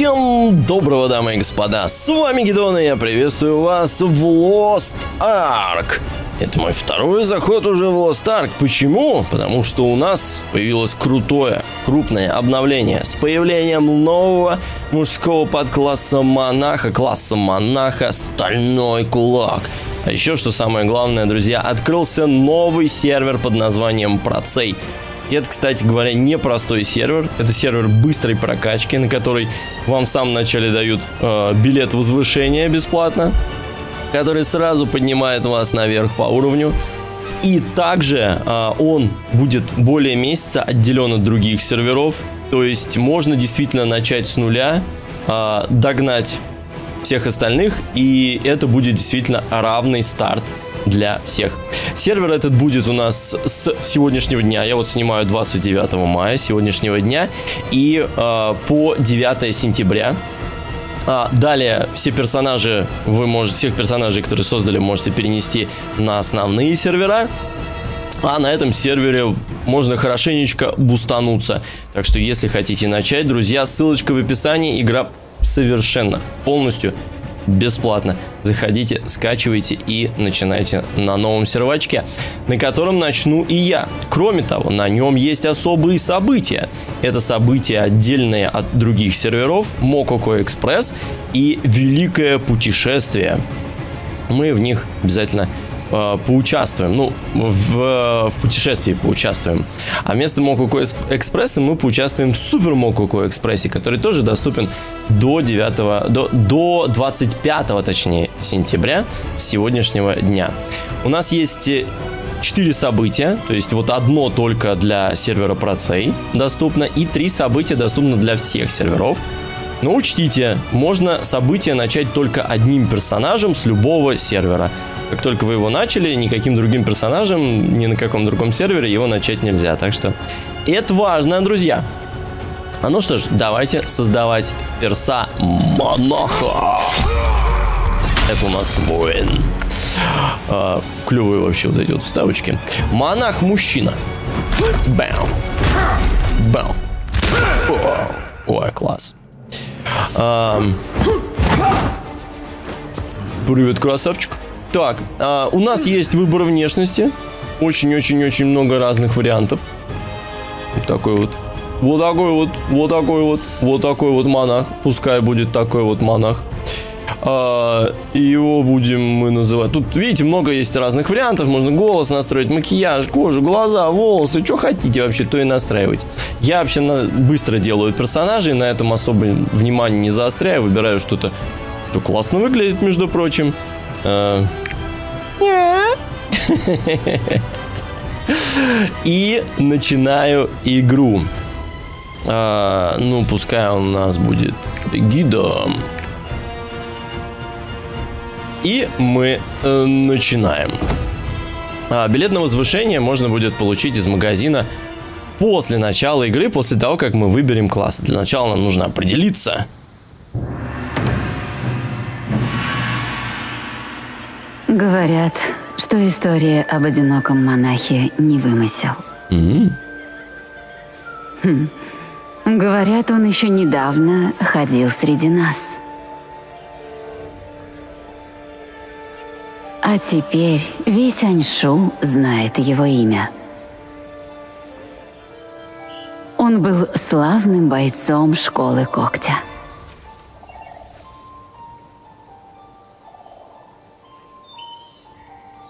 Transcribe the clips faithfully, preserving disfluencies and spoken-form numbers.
Всем доброго, дамы и господа, с вами Гидеон, и я приветствую вас в Lost Ark. Это мой второй заход уже в Lost Ark. Почему? Потому что у нас появилось крутое, крупное обновление с появлением нового мужского подкласса монаха, класса монаха Стальной Кулак. А еще, что самое главное, друзья, открылся новый сервер под названием Procey. И это, кстати говоря, непростой сервер. Это сервер быстрой прокачки, на который вам в самом начале дают э, билет возвышения бесплатно, который сразу поднимает вас наверх по уровню. И также э, он будет более месяца отделен от других серверов. То есть можно действительно начать с нуля, э, догнать всех остальных, и это будет действительно равный старт для всех. Сервер этот будет у нас с сегодняшнего дня. Я вот снимаю двадцать девятого мая сегодняшнего дня и э, по девятое сентября. А далее все персонажи, вы можете, всех персонажей, которые создали, можете перенести на основные сервера. А на этом сервере можно хорошенечко бустануться. Так что, если хотите начать, друзья, ссылочка в описании. Игра совершенно полностью бесплатно. Заходите, скачивайте и начинайте на новом сервачке, на котором начну и я. Кроме того, на нем есть особые события. Это события отдельные от других серверов, Мококо Экспресс и Великое путешествие. Мы в них обязательно э, поучаствуем. Ну, в, в путешествии поучаствуем. А вместо Мококо Экспресса мы поучаствуем в Супер Мококо Экспрессе, который тоже доступен до девятого, до, до двадцать пятого, точнее, сентября сегодняшнего дня. У нас есть четыре события, то есть вот одно только для сервера Procey доступно, и три события доступны для всех серверов. Но учтите, можно событие начать только одним персонажем с любого сервера. Как только вы его начали, никаким другим персонажем, ни на каком другом сервере его начать нельзя. Так что это важно, друзья. А ну что ж, давайте создавать перса монаха. Это у нас воин. А, клевые вообще вот эти вот вставочки. Монах-мужчина. Бэм. Бэм. Ой, класс. А, привет, красавчик. Так, а, у нас есть выбор внешности. Очень-очень-очень много разных вариантов. Вот такой вот. Вот такой вот, вот такой вот, вот такой вот монах. Пускай будет такой вот монах. А, его будем мы называть. Тут, видите, много есть разных вариантов. Можно голос настроить, макияж, кожу, глаза, волосы. Что хотите вообще, то и настраивать. Я вообще на... быстро делаю персонажей. На этом особо внимание не заостряю. Выбираю что-то, что классно выглядит, между прочим. А... И начинаю игру. А, ну, пускай он у нас будет гидом. И мы э, начинаем. А, билет на возвышение можно будет получить из магазина после начала игры, после того, как мы выберем класс. Для начала нам нужно определиться. Говорят, что история об одиноком монахе не вымысел. Mm-hmm. Хм. Говорят, он еще недавно ходил среди нас. А теперь весь Аньшу знает его имя. Он был славным бойцом школы когтя.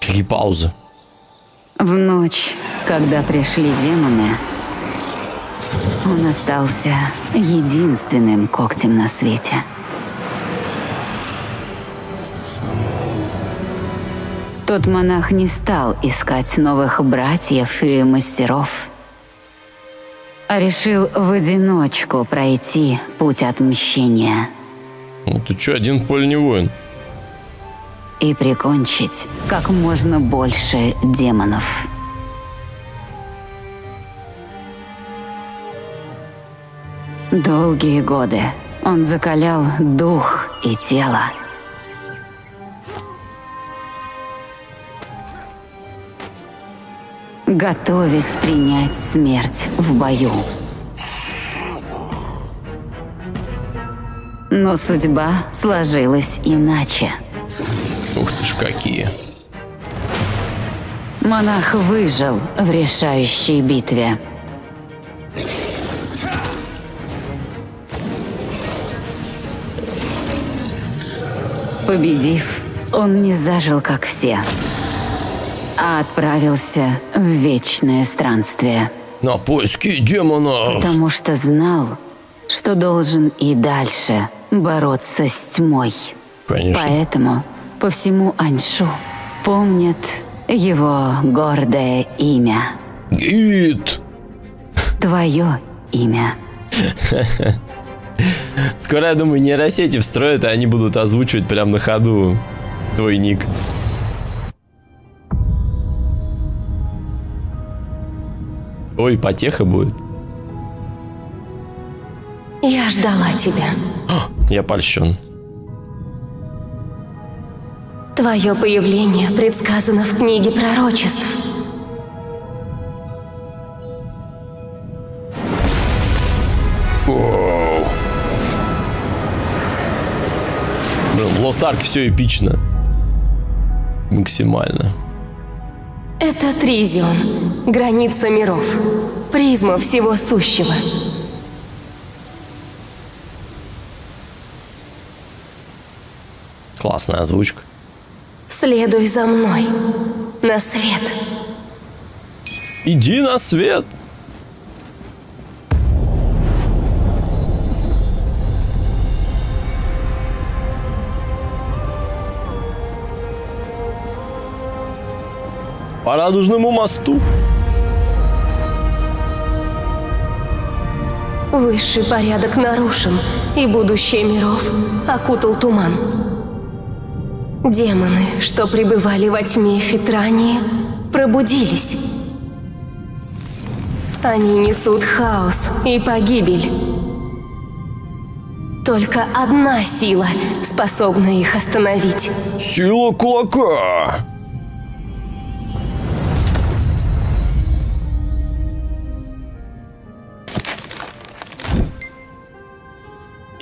Какие паузы? В ночь, когда пришли демоны, он остался единственным когтем на свете. Тот монах не стал искать новых братьев и мастеров, а решил в одиночку пройти путь отмщения. Ну ты чё, один в поле не воин? И прикончить как можно больше демонов. Долгие годы он закалял дух и тело. Готовясь принять смерть в бою. Но судьба сложилась иначе. Ух ты ж какие. Монах выжил в решающей битве. Победив, он не зажил, как все, а отправился в вечное странствие. На поиски демонов. Потому что знал, что должен и дальше бороться с тьмой. Конечно. Поэтому по всему Аньшу помнят его гордое имя. Гид. Твое имя. Скоро, я думаю, нейросети встроят, и они будут озвучивать прям на ходу твой ник. Ой, потеха будет. Я ждала тебя. А, я польщен. Твое появление предсказано в книге пророчеств. Оу. Блин, в Lost Ark все эпично. Максимально. Это Тризион, граница миров, призма всего сущего. Классная озвучка. Следуй за мной на свет. Иди на свет. По радужному мосту. Высший порядок нарушен, и будущее миров окутал туман. Демоны, что пребывали во тьме Фитрании, пробудились. Они несут хаос и погибель. Только одна сила способна их остановить. Сила кулака.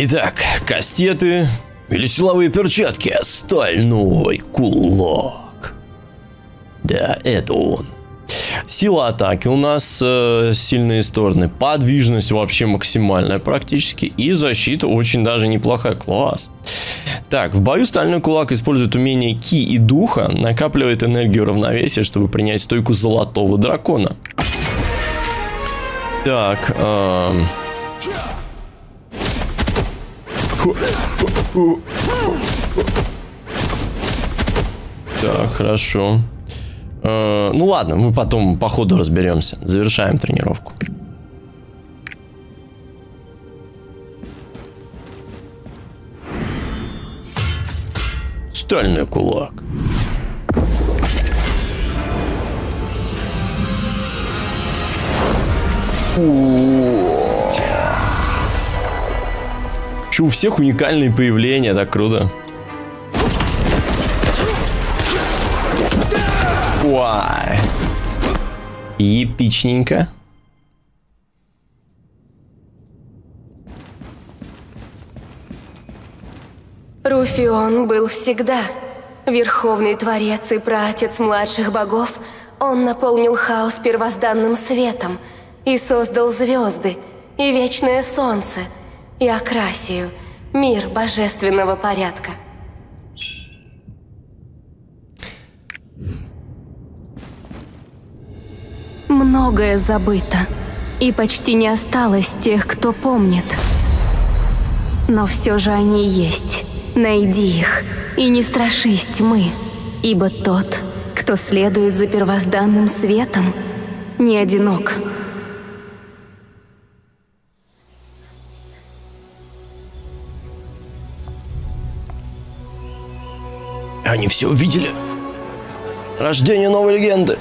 Итак, кастеты или силовые перчатки. Стальной кулак. Да, это он. Сила атаки у нас э, сильные стороны. Подвижность вообще максимальная практически. И защита очень даже неплохая. Класс. Так, в бою Стальной Кулак использует умение Ки и Духа. Накапливает энергию равновесия, чтобы принять стойку Золотого Дракона. Так, э... Так, хорошо. Э, ну ладно, мы потом по ходу разберемся. Завершаем тренировку. Стальной кулак. Фу. У всех уникальные появления, так круто. Уа. Епичненько. Руфион был всегда. Верховный Творец и праотец младших богов, он наполнил хаос первозданным светом и создал звезды и вечное солнце. И окрасию, мир божественного порядка. Многое забыто, и почти не осталось тех, кто помнит. Но все же они есть. Найди их, и не страшись тьмы, ибо тот, кто следует за первозданным светом, не одинок. Они все увидели. Рождение новой легенды.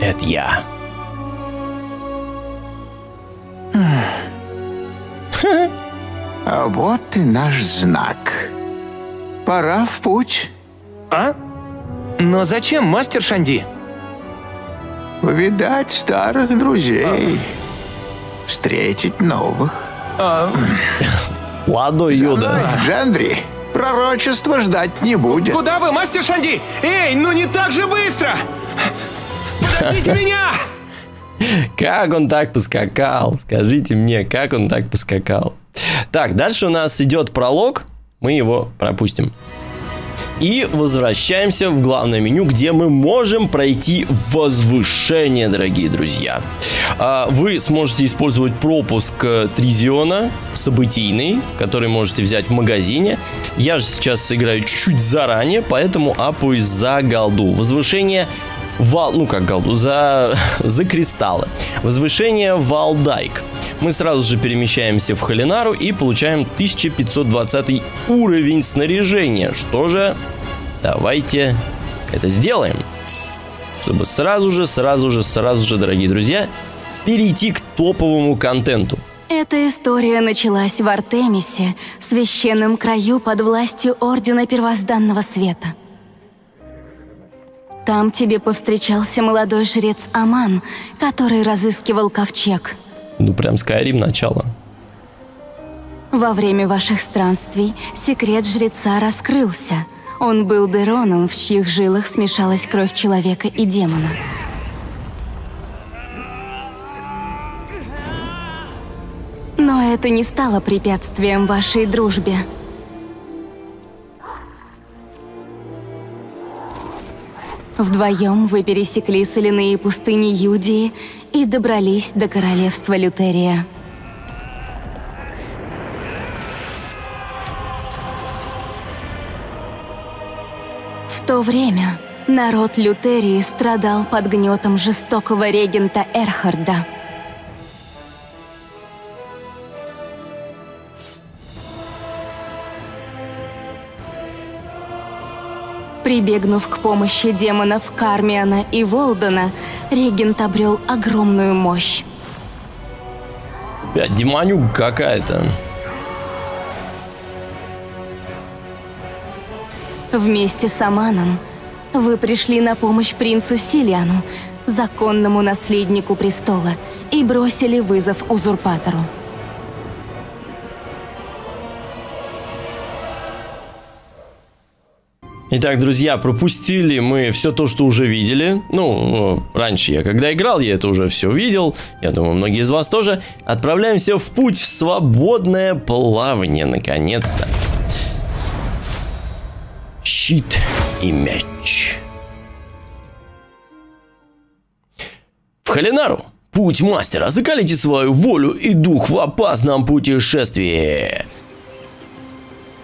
Это я. А вот и наш знак. Пора в путь. А? Но зачем, мастер Шанди? Повидать старых друзей. Встретить новых. Ладно, Юда. Джандри, пророчество ждать не будет. Куда вы, мастер Шанди? Эй, ну не так же быстро! Подождите меня! Как он так поскакал? Скажите мне, как он так поскакал? Так, дальше у нас идет пролог. Мы его пропустим. И возвращаемся в главное меню, где мы можем пройти возвышение, дорогие друзья. Вы сможете использовать пропуск Тризиона, событийный, который можете взять в магазине. Я же сейчас сыграю чуть заранее, поэтому апаюсь за голду. Возвышение... Вал, ну как голду, за, за кристаллы. Возвышение Валдайк. Мы сразу же перемещаемся в Халинару и получаем тысяча пятьсот двадцатый уровень снаряжения. Что же, давайте это сделаем. Чтобы сразу же, сразу же, сразу же, дорогие друзья, перейти к топовому контенту. Эта история началась в Артемисе, священном краю под властью Ордена Первозданного Света. Там тебе повстречался молодой жрец Аман, который разыскивал ковчег. Ну прям Скайрим начало. Во время ваших странствий секрет жреца раскрылся. Он был Дероном, в чьих жилах смешалась кровь человека и демона. Но это не стало препятствием вашей дружбе. Вдвоем вы пересекли соляные пустыни Юдии и добрались до королевства Лютерия. В то время народ Лютерии страдал под гнетом жестокого регента Эрхарда. Прибегнув к помощи демонов Кармиана и Волдена, регент обрел огромную мощь. Блядь, демонюга какая-то. Вместе с Аманом вы пришли на помощь принцу Силиану, законному наследнику престола, и бросили вызов узурпатору. Итак, друзья, пропустили мы все то, что уже видели. Ну, раньше я когда играл, я это уже все видел. Я думаю, многие из вас тоже. Отправляемся в путь в свободное плавание, наконец-то. Щит и мяч. В Халинару. Путь мастера. Закалите свою волю и дух в опасном путешествии.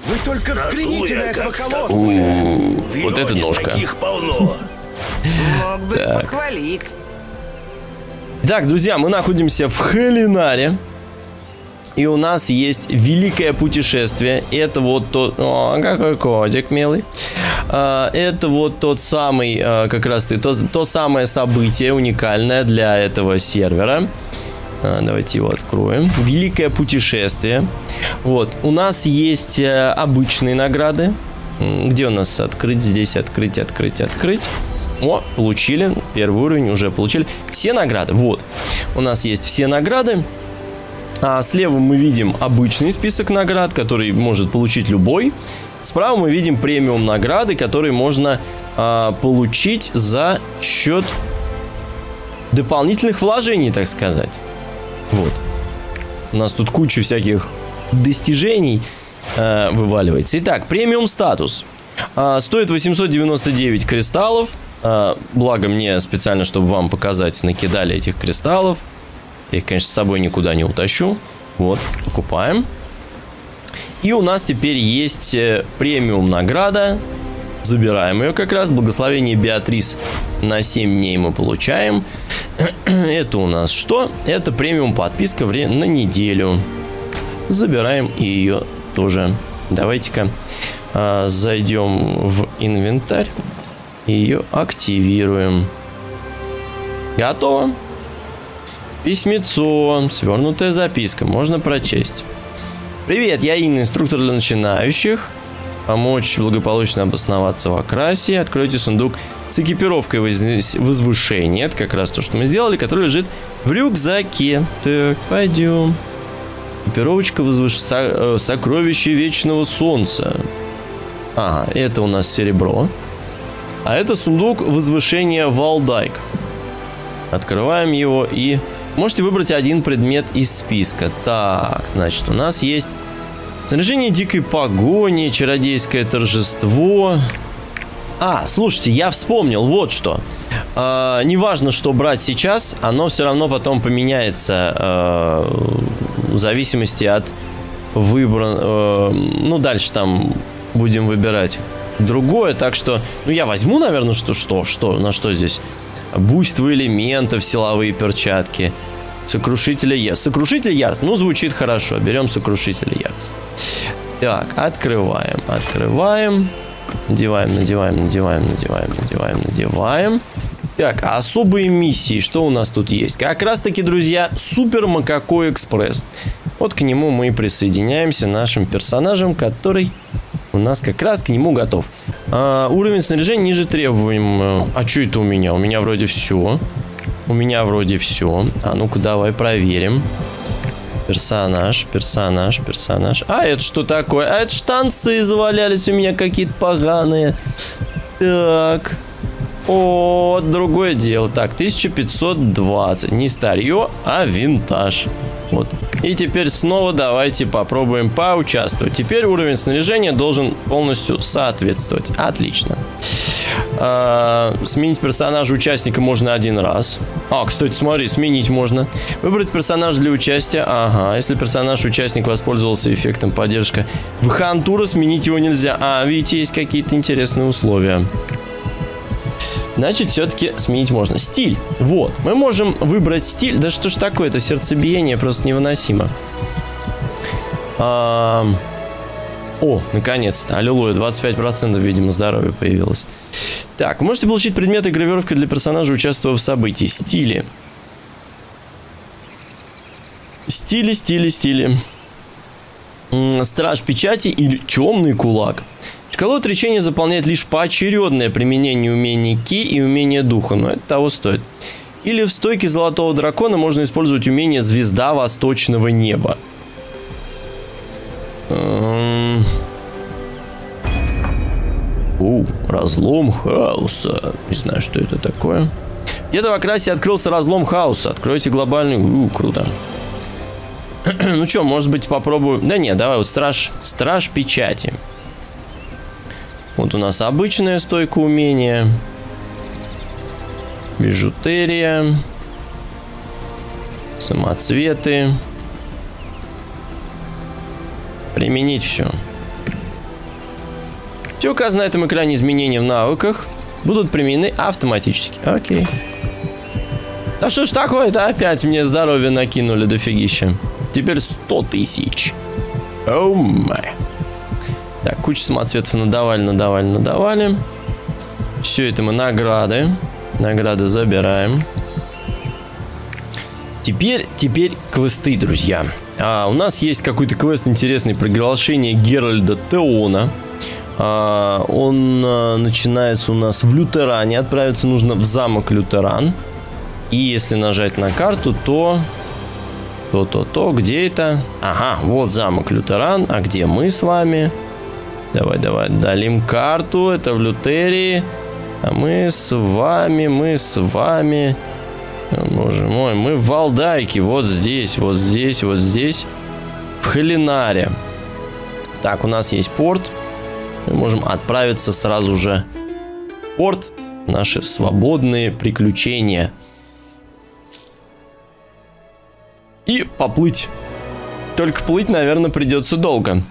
Вы только взгляните на этого колосса! Вот это ножка. Их полно. Мог бы похвалить. Так, друзья, мы находимся в Халинаре. И у нас есть великое путешествие. Это вот тот... О, какой котик милый. Это вот тот самый, как раз ты, то, то самое событие уникальное для этого сервера. Давайте его откроем. Великое путешествие. Вот. У нас есть обычные награды. Где у нас открыть? Здесь открыть, открыть, открыть. О, получили. Первый уровень уже получили. Все награды. Вот. У нас есть все награды. А слева мы видим обычный список наград, который может получить любой. Справа мы видим премиум награды, которые можно а, получить за счет дополнительных вложений, так сказать. Вот. У нас тут куча всяких достижений э, вываливается. Итак, премиум статус. Э, стоит восемьсот девяносто девять кристаллов. Э, благо мне специально, чтобы вам показать, накидали этих кристаллов. Я их, конечно, с собой никуда не утащу. Вот, покупаем. И у нас теперь есть премиум награда. Забираем ее как раз. Благословение Беатрис на семь дней мы получаем. Это у нас что? Это премиум подписка на неделю. Забираем и ее тоже. Давайте-ка а, зайдем в инвентарь. И ее активируем. Готово. Письмецо. Свернутая записка. Можно прочесть. Привет, я Инна, инструктор для начинающих. помочь благополучно обосноваться в Акрасе, откройте сундук с экипировкой возвышения. Это как раз то, что мы сделали, который лежит в рюкзаке. Так, пойдем. Экипировочка возвышения. Сокровище Вечного Солнца. Ага, это у нас серебро. А это сундук возвышения Валдайк. Открываем его и... Можете выбрать один предмет из списка. Так, значит, у нас есть снаряжение дикой погони, чародейское торжество. А, слушайте, я вспомнил, вот что. Э, неважно, что брать сейчас, оно все равно потом поменяется э, в зависимости от выбора. Э, ну, дальше там будем выбирать другое, так что... Ну, я возьму, наверное, что, что, что, на что здесь... Буйство элементов, силовые перчатки, сокрушители ярости. Сокрушитель ярости, ну, звучит хорошо. Берем сокрушитель ярости. Так, открываем, открываем. Надеваем, надеваем, надеваем, надеваем, надеваем, надеваем. Так, особые миссии, что у нас тут есть? Как раз-таки, друзья, Супер Макакой Экспресс. Вот к нему мы и присоединяемся нашим персонажем, который... У нас как раз к нему готов. А, уровень снаряжения ниже требованием. А что это у меня? У меня вроде все. У меня вроде все. А ну-ка, давай проверим. Персонаж, персонаж, персонаж. А это что такое? А это штанцы завалялись у меня какие-то поганые. Так. О, другое дело. Так, тысяча пятьсот двадцать. Не старье, а винтаж. Вот. И теперь снова давайте попробуем поучаствовать. Теперь уровень снаряжения должен полностью соответствовать. Отлично. А, сменить персонажа участника можно один раз. А, кстати, смотри, сменить можно. Выбрать персонаж для участия. Ага, если персонаж участник воспользовался эффектом поддержка в Хантура, сменить его нельзя. А, видите, есть какие-то интересные условия. Значит, все-таки сменить можно. Стиль. Вот. Мы можем выбрать стиль. Да что ж такое? Это сердцебиение просто невыносимо. А... О, наконец-то. Аллилуйя. двадцать пять процентов, видимо, здоровья появилось. Так, можете получить предметы и гравировки для персонажа, участвуя в событии. Стили. Стили, стили, стили. Страж печати или темный кулак. Шкалу отречения заполняет лишь поочередное применение умений Ки и умения Духа, но это того стоит. Или в стойке Золотого Дракона можно использовать умение Звезда Восточного Неба. У, разлом хаоса. Не знаю, что это такое. Где-то в Акрасе открылся разлом хаоса. Откройте глобальный... У, круто. Ну что, может быть, попробую... Да нет, давай вот страж, страж печати. Вот у нас обычная стойка умения. Бижутерия. Самоцветы. Применить все. Все указано на этом экране изменения в навыках будут применены автоматически. Окей. Да что ж такое-то? Опять мне здоровье накинули дофигища. Теперь сто тысяч. Оу май. Так, куча самоцветов надавали, надавали, надавали. Все это мы награды. Награды забираем. Теперь, теперь квесты, друзья. А, у нас есть какой-то квест интересный. Приглашение Геральда Теона. А, он а, начинается у нас в Лютеране. Отправиться нужно в замок Лютеран. И если нажать на карту, то... То-то-то, где это? Ага, вот замок Лютеран. А где мы с вами? Давай, давай, далим карту. Это в Лютерии. А мы с вами, мы с вами. О, боже мой, мы в Валдайке. Вот здесь, вот здесь, вот здесь. В Халинаре. Так, у нас есть порт. Мы можем отправиться сразу же в порт. Наши свободные приключения. И поплыть. Только плыть, наверное, придется долго.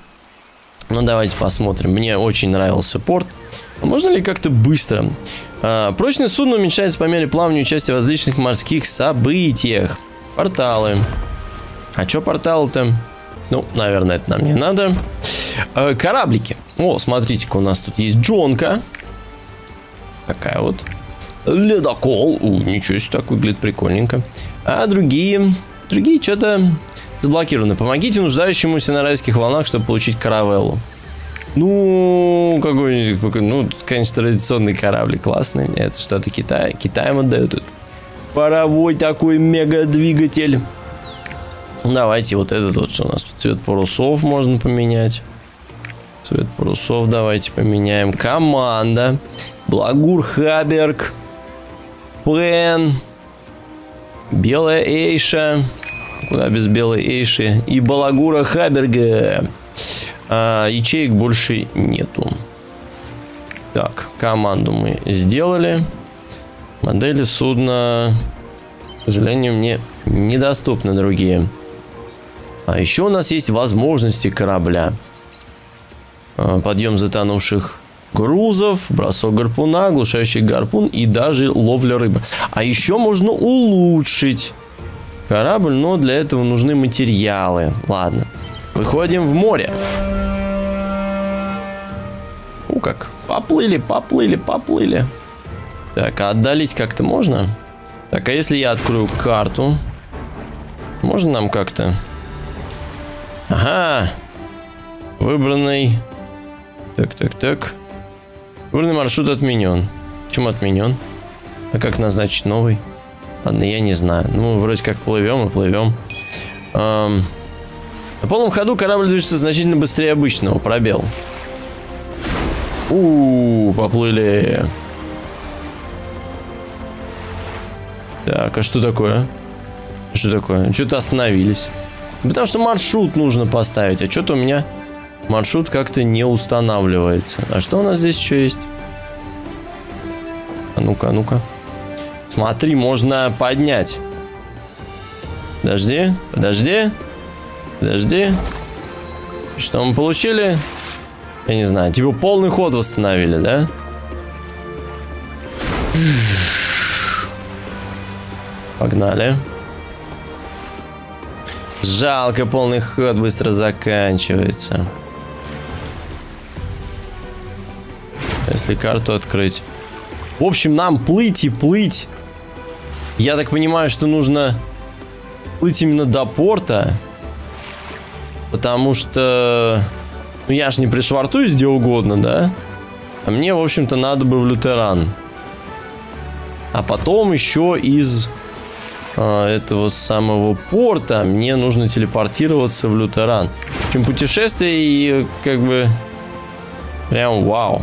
Ну, давайте посмотрим. Мне очень нравился порт. Можно ли как-то быстро? А, прочность судна уменьшается по мере плавания участия в различных морских событиях. Порталы. А что порталы-то? Ну, наверное, это нам не надо. А, кораблики. О, смотрите-ка, у нас тут есть джонка. Такая вот. Ледокол. У, ничего себе, так выглядит прикольненько. А другие... Другие что-то... Заблокировано. Помогите нуждающемуся на райских волнах, чтобы получить каравеллу. Ну, какой-нибудь, ну, конечно, традиционный корабль классный. Это что-то Китай. Китаем отдают тут. Паровой такой мега-двигатель. Давайте вот этот вот, что у нас тут. Цвет парусов можно поменять. Цвет парусов давайте поменяем. Команда. Благур, Хаберг. Пен. Белая Эйша. Куда без белой Эйши. И Балагура Хаберга. А, ячеек больше нету. Так, команду мы сделали. Модели судна, к сожалению, мне недоступны другие. А еще у нас есть возможности корабля. А, подъем затонувших грузов, бросок гарпуна, оглушающий гарпун и даже ловля рыбы. А еще можно улучшить корабль, но для этого нужны материалы. Ладно. Выходим в море. У как. Поплыли, поплыли, поплыли. Так, а отдалить как-то можно? Так, а если я открою карту? Можно нам как-то? Ага. Выбранный. Так, так, так. Выбранный маршрут отменен. Почему отменен? А как назначить новый? Ладно, я не знаю. Ну, вроде как плывем и плывем. Эм... На полном ходу корабль движется значительно быстрее обычного. Пробел. У-у-у, поплыли. Так, а что такое? Что такое? Что-то остановились. Потому что маршрут нужно поставить. А что-то у меня маршрут как-то не устанавливается. А что у нас здесь еще есть? А ну-ка, а ну-ка. Смотри, можно поднять. Подожди, подожди. Подожди. Что мы получили? Я не знаю. Типа полный ход восстановили, да? Погнали. Жалко, полный ход быстро заканчивается. Если карту открыть. В общем, нам плыть и плыть. Я так понимаю, что нужно плыть именно до порта. Потому что... Ну, я ж не пришвартуюсь где угодно, да? А мне, в общем-то, надо бы в Лютеран. А потом еще из э, этого самого порта мне нужно телепортироваться в Лютеран. В общем, путешествие и как бы... Прям вау.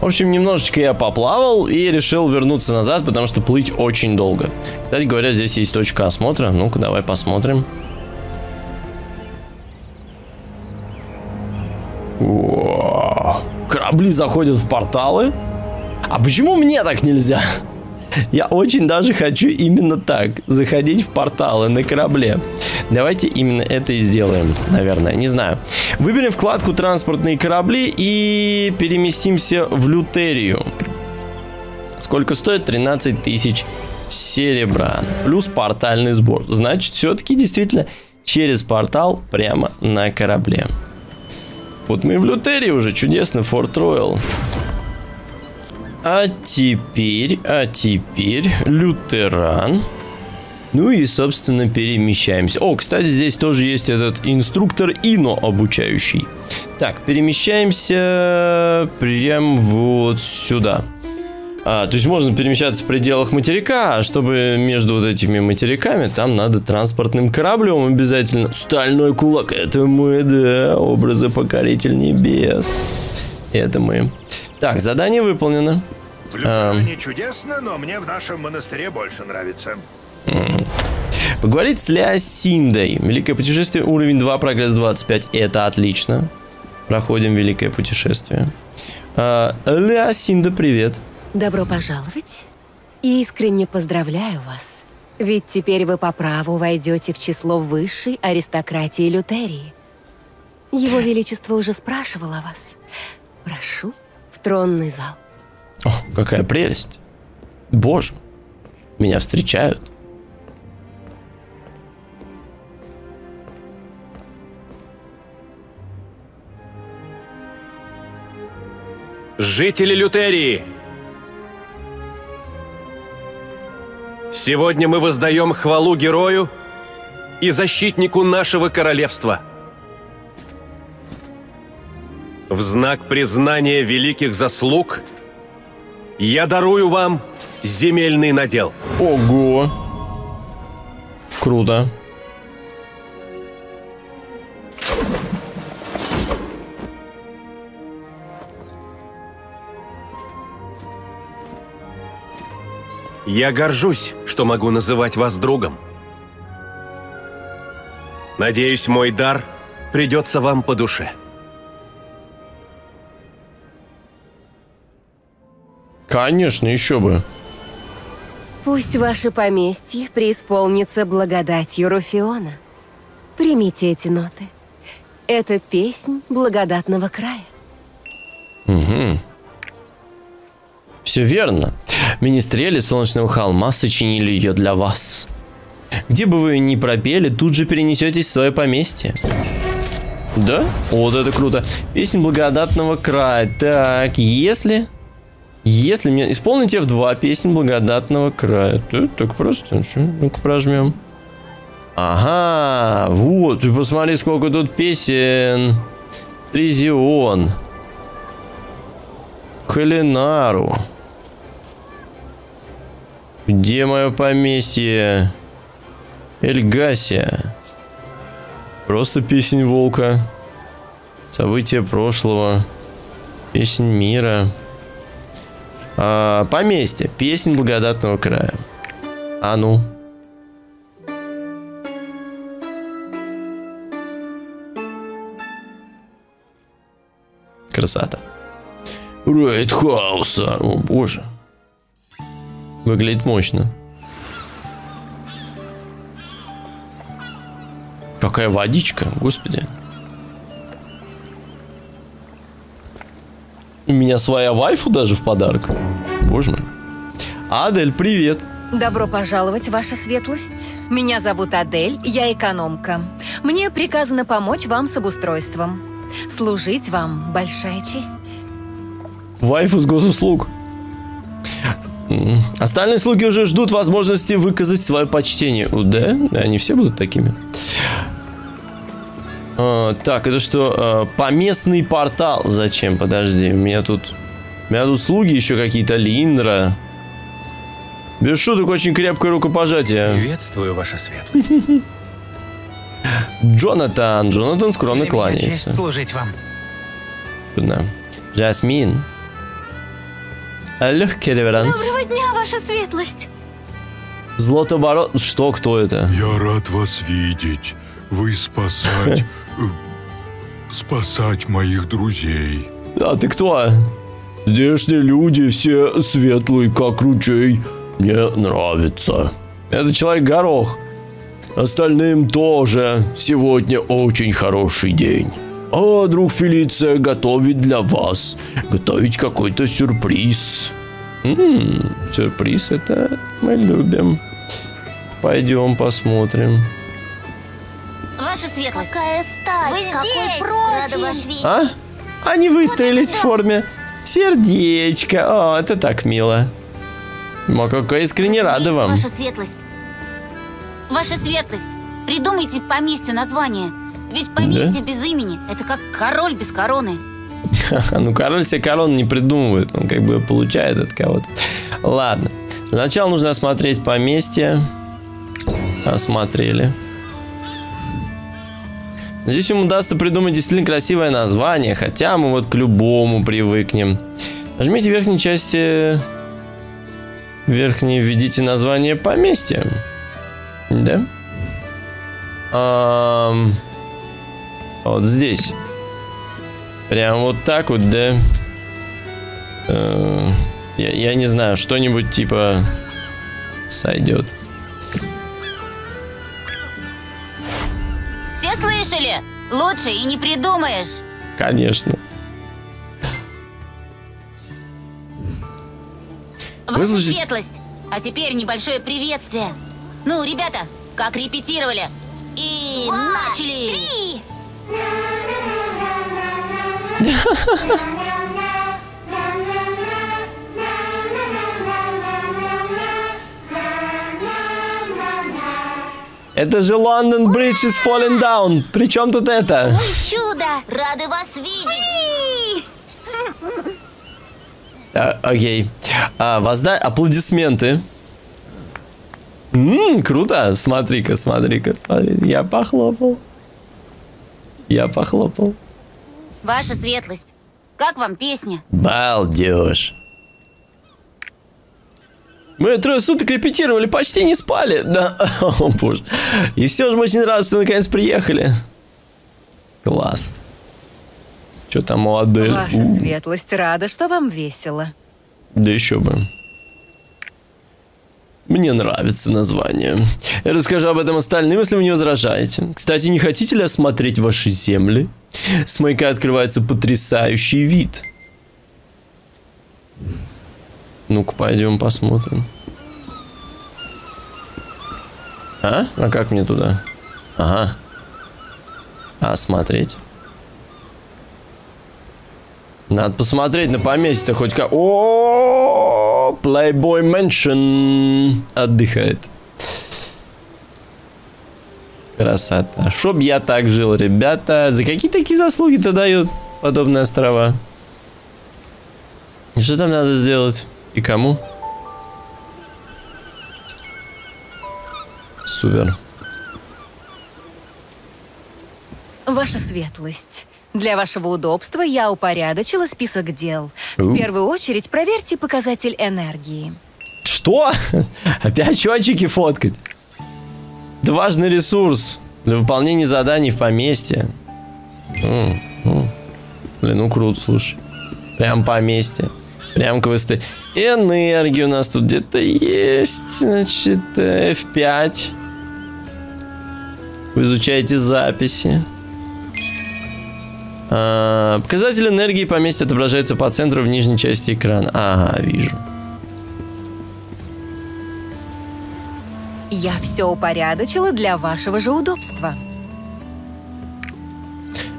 В общем, немножечко я поплавал и решил вернуться назад, потому что плыть очень долго. Кстати говоря, здесь есть точка осмотра. Ну-ка, давай посмотрим. О, корабли заходят в порталы. А почему мне так нельзя? Я очень даже хочу именно так. Заходить в порталы на корабле. Давайте именно это и сделаем. Наверное, не знаю. Выберем вкладку «Транспортные корабли» и переместимся в Лютерию. Сколько стоит? тринадцать тысяч серебра. Плюс портальный сбор. Значит, все-таки действительно через портал прямо на корабле. Вот мы и в Лютерии уже, чудесно, Форт Ройл. А теперь, а теперь Лютеран. Ну и, собственно, перемещаемся. О, кстати, здесь тоже есть этот инструктор Ино обучающий. Так, перемещаемся прям вот сюда. А, то есть можно перемещаться в пределах материка, а чтобы между вот этими материками, там надо транспортным кораблем обязательно. Стальной кулак, это мы, да, образы покоритель небес. Это мы. Так, задание выполнено. В Лютеране а. чудесно, но мне в нашем монастыре больше нравится. Поговорить с Леосиндой. Великое путешествие, уровень два, прогресс двадцать пять. Это отлично. Проходим великое путешествие. А, Леосинда, привет. Добро пожаловать. Искренне поздравляю вас. Ведь теперь вы по праву войдете в число высшей аристократии Лютерии. Его Величество уже спрашивало вас. Прошу в тронный зал. О, какая прелесть. Боже, меня встречают. Жители Лютерии! Сегодня мы воздаем хвалу герою и защитнику нашего королевства. В знак признания великих заслуг я дарую вам земельный надел. Ого! Круто. Я горжусь, что могу называть вас другом. Надеюсь, мой дар придется вам по душе. Конечно, еще бы. Пусть ваше поместье преисполнится благодатью Руфиона. Примите эти ноты. Это песнь благодатного края. Угу. Все верно. Министрели Солнечного холма сочинили ее для вас. Где бы вы ни пропели, тут же перенесетесь в свое поместье. Да? Вот это круто. Песнь благодатного края. Так, если... Если мне... Исполнить эф два песнь благодатного края. То так просто. Ну-ка прожмем. Ага. Вот. Ты посмотри, сколько тут песен. Тризион. Халинару. Где мое поместье? Эльгасия. Просто песнь волка. События прошлого. Песнь мира. А, поместье. Песнь благодатного края. А ну. Красота. Рейд Хауса. О боже. Выглядит мощно. Какая водичка, господи. У меня своя вайфу даже в подарок. Боже мой. Адель, привет. Добро пожаловать, ваша светлость. Меня зовут Адель, я экономка. Мне приказано помочь вам с обустройством. Служить вам большая честь. Вайфу с госуслуг. Остальные слуги уже ждут возможности выказать свое почтение. О, да? Они все будут такими. А, так, это что? А, поместный портал. Зачем? Подожди. У меня тут... У меня тут слуги еще какие-то. Линдра. Без шуток, очень крепкое рукопожатие. Приветствую, ваша светлость. Джонатан. Джонатан скромно кланяется. Служить вам. Чудно. Жасмин. Легкий реверанс. Доброго дня, ваша светлость. Златобород... Что? Кто это? Я рад вас видеть. Вы спасать... спасать моих друзей. А ты кто? Здешние люди все светлые, как ручей. Мне нравится. Это человек-горох. Остальным тоже. Сегодня очень хороший день. А друг Фелиция готовит для вас. Готовить какой-то сюрприз. М-м, сюрприз это мы любим. Пойдем посмотрим. Ваша светлость. Какая стать, вы какой здесь? Профиль. Рада вас видеть. А? Они выстроились вот в форме сердечко. О, это так мило. Ма, какая искренне рада вам. Ваша светлость. Ваша светлость. Придумайте поместью название. Ведь поместье, да? Без имени, это как король без короны. Ну, король себе корону не придумывает. Он как бы получает от кого-то. Ладно. Сначала нужно осмотреть поместье. Осмотрели. Здесь ему удастся придумать действительно красивое название. Хотя мы вот к любому привыкнем. Нажмите в верхней части... Верхней введите название поместья. Да? Эм... Вот здесь. Прям вот так вот, да? Э, я, я не знаю, что-нибудь типа сойдет. Все слышали? Лучше и не придумаешь. Конечно. Ваша Выслушать... светлость. А теперь небольшое приветствие. Ну, ребята, как репетировали. И Два, начали. Три. Это же Лондон Бридж is falling down. Причем тут это? Ой, чудо! Рады вас видеть! А, окей. А, воздай аплодисменты. Ммм, круто. Смотри-ка, смотри-ка, смотри. Я похлопал. Я похлопал. Ваша светлость, как вам песня? Балдеж. Мы трое суток репетировали, почти не спали. Да, о боже. И все же мы очень рады, что наконец приехали. Класс. Что там у Адель? Ваша светлость, рада, что вам весело. Да еще бы. Мне нравится название. Я расскажу об этом остальным, если вы не возражаете. Кстати, не хотите ли осмотреть ваши земли? С маяка открывается потрясающий вид. Ну-ка, пойдем посмотрим. А? А как мне туда? Ага. А, смотреть. Надо посмотреть на поместье-то хоть как... О-о-о-о! Playboy Mansion отдыхает. Красота. Чтоб я так жил, ребята. За какие такие заслуги-то дают подобные острова? Что там надо сделать? И кому? Супер. Ваша светлость. Для вашего удобства я упорядочила список дел. У. В первую очередь проверьте показатель энергии. Что? Опять счетчики фоткать? Это важный ресурс для выполнения заданий в поместье. М-м-м. Блин, ну круто, слушай. Прям поместье. Прям квесты. Энергия у нас тут где-то есть. Значит, эф пять. Вы изучаете записи. А, показатель энергии поместья отображается по центру в нижней части экрана. Ага, вижу. Я все упорядочила для вашего же удобства.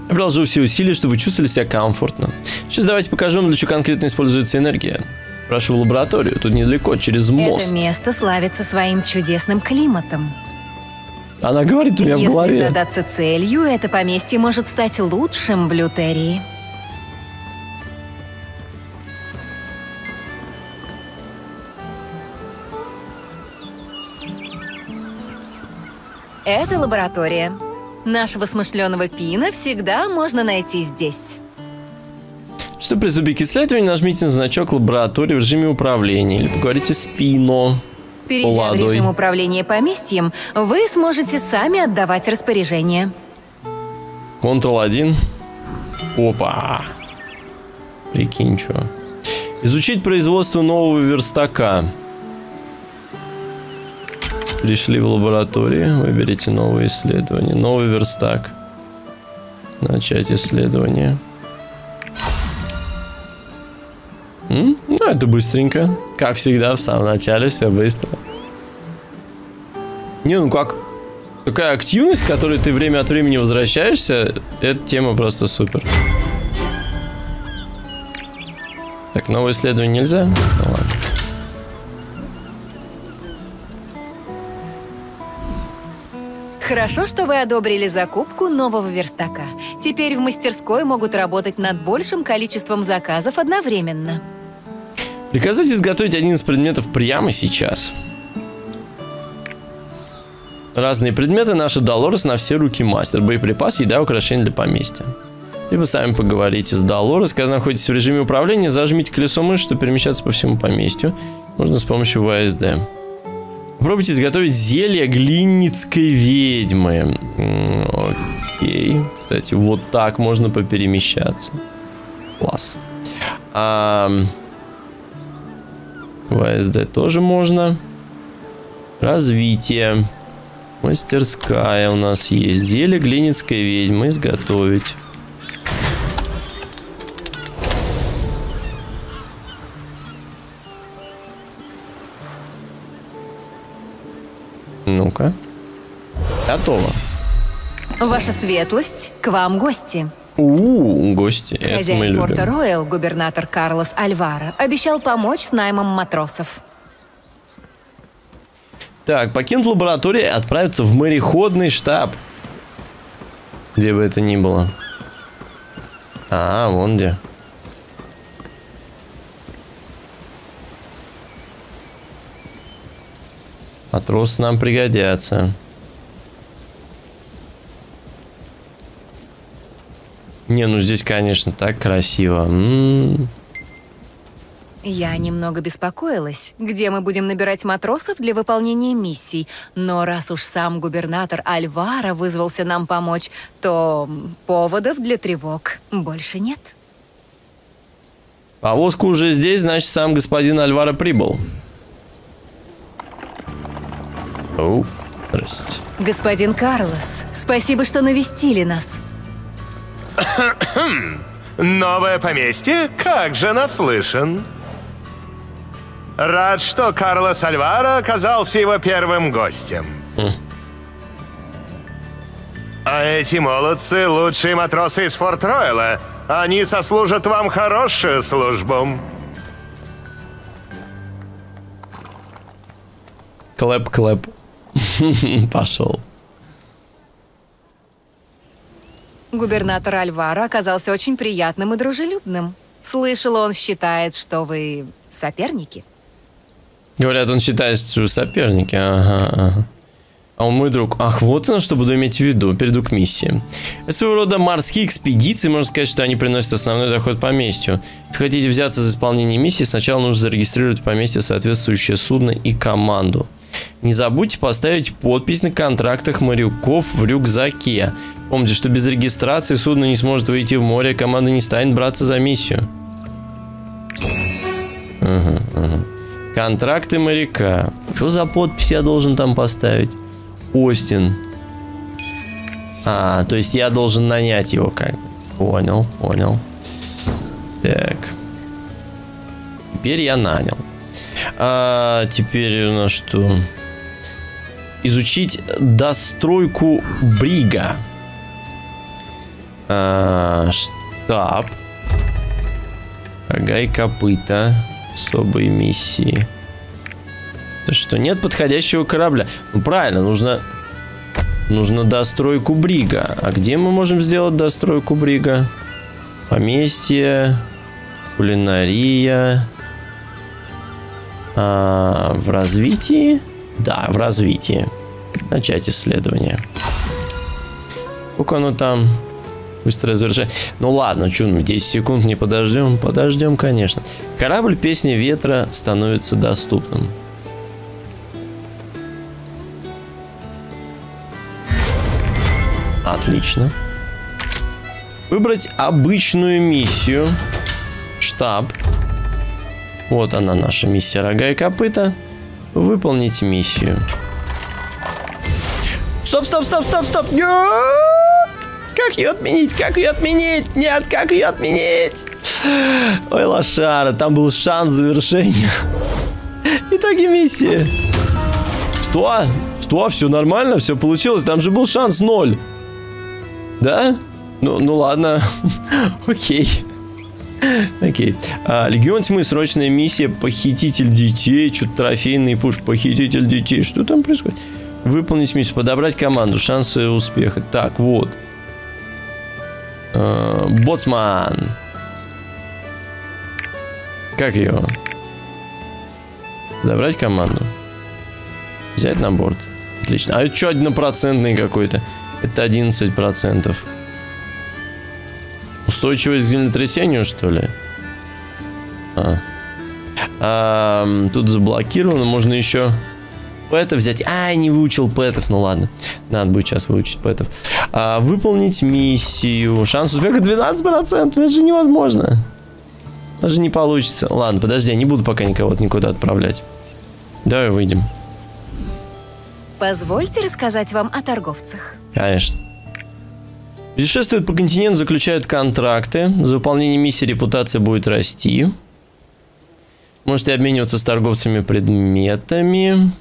Я приложу все усилия, чтобы вы чувствовали себя комфортно. Сейчас давайте покажу вам, для чего конкретно используется энергия. Прошу в лабораторию, тут недалеко, через мост. Это место славится своим чудесным климатом. Она говорит у меня в голове. Если задаться целью, это поместье может стать лучшим в Лютерии. Это лаборатория. Нашего смышленого пина всегда можно найти здесь. Чтобы приступить к исследованию, нажмите на значок лаборатории в режиме управления или поговорите с пино. Перейдя в режим управления поместьем, вы сможете сами отдавать распоряжение. контрол один. Опа. Прикинь, что. Изучить производство нового верстака. Пришли в лабораторию. Выберите новое исследование. Новый верстак. Начать исследование. М? Ну, это быстренько. Как всегда, в самом начале все быстро. Не, ну как... Такая активность, к которой ты время от времени возвращаешься, эта тема просто супер. Так, новое исследование нельзя? Ну, ладно. Хорошо, что вы одобрили закупку нового верстака. Теперь в мастерской могут работать над большим количеством заказов одновременно. Приказать изготовить один из предметов прямо сейчас. Разные предметы. Наша Долорес на все руки мастер. Боеприпас, еда, украшения для поместья. Либо сами поговорите с Долорес. Когда находитесь в режиме управления, зажмите колесо мыши, чтобы перемещаться по всему поместью. Можно с помощью ВСД. Попробуйте изготовить зелье глиницкой ведьмы. Окей. Кстати, вот так можно поперемещаться. Класс. А... ВСД тоже можно. Развитие. Мастерская у нас есть. Зелье глиницкой ведьмы изготовить. Ну-ка. Готово. Ваша светлость, к вам гости. У-у-у, гости. Хозяин форта Роял, губернатор Карлос Альвара, обещал помочь с наймом матросов. Так, покинуть лабораторию и отправиться в мореходный штаб. Где бы это ни было. А, вон где. А тросы нам пригодятся. Не, ну здесь, конечно, так красиво. М-м-м. Я немного беспокоилась, где мы будем набирать матросов для выполнения миссий. Но раз уж сам губернатор Альвара вызвался нам помочь, то поводов для тревог больше нет. Повозка уже здесь, значит, сам господин Альвара прибыл. О, здрасте. Господин Карлос, спасибо, что навестили нас. Новое поместье? Как же наслышан. Рад, что Карлос Альвара оказался его первым гостем. Mm. А эти молодцы – лучшие матросы из Форт-Ройла. Они сослужат вам хорошую службу. Клэп-клэп. Пошел. Губернатор Альвара оказался очень приятным и дружелюбным. Слышал, он считает, что вы соперники. Говорят, он считает, что вы соперники. Ага, ага. А он мой друг. Ах, вот оно, что буду иметь в виду. Перейду к миссии. Это своего рода морские экспедиции. Можно сказать, что они приносят основной доход поместью. Если хотите взяться за исполнение миссии, сначала нужно зарегистрировать в поместье соответствующее судно и команду. Не забудьте поставить подпись на контрактах моряков в рюкзаке. Помните, что без регистрации судно не сможет выйти в море, команда не станет браться за миссию. Ага, ага. Контракты моряка. Что за подпись я должен там поставить? Остин. А, то есть я должен нанять его как бы. Понял, понял. Так. Теперь я нанял. А теперь у нас что? Изучить достройку брига. А, штаб. Рога и копыта. Особые миссии. То что нет подходящего корабля. Ну правильно, нужно... Нужно достройку брига. А где мы можем сделать достройку брига? Поместье. Кулинария. А, в развитии? Да, в развитии. Начать исследование. Сколько оно там? Быстро завершение. Ну ладно, чё, десять секунд не подождем. Подождем, конечно. Корабль «Песни ветра» становится доступным. Отлично. Выбрать обычную миссию. Штаб. Вот она, наша миссия «Рога и копыта». Выполнить миссию. Стоп, стоп, стоп, стоп, стоп! Нет! Как ее отменить? Как ее отменить? Нет, как ее отменить? Ой, лошара, там был шанс завершения. Итоги миссии. Что? Что? Все нормально? Все получилось? Там же был шанс ноль. Да? Ну, ну ладно. Окей. Окей. А, Легион Тьмы, срочная миссия, похититель детей, что-то трофейный пуш, похититель детей, что там происходит? Выполнить миссию, подобрать команду, шансы успеха. Так, вот. А, боцман. Как ее? Подобрать команду. Взять на борт. Отлично. А это что, однопроцентный какой-то? Это одиннадцать процентов. Устойчивость к землетрясению, что ли? А. А, тут заблокировано. Можно еще пэтов взять. А, не выучил пэтов. Ну ладно. Надо будет сейчас выучить пэтов. А, выполнить миссию. Шанс успеха двенадцать процентов. Это же невозможно. Даже не получится. Ладно, подожди. Я не буду пока никого никуда отправлять. Давай выйдем. Позвольте рассказать вам о торговцах. Конечно. Путешествуют по континенту, заключают контракты. За выполнение миссии репутация будет расти. Можете обмениваться с торговцами предметами.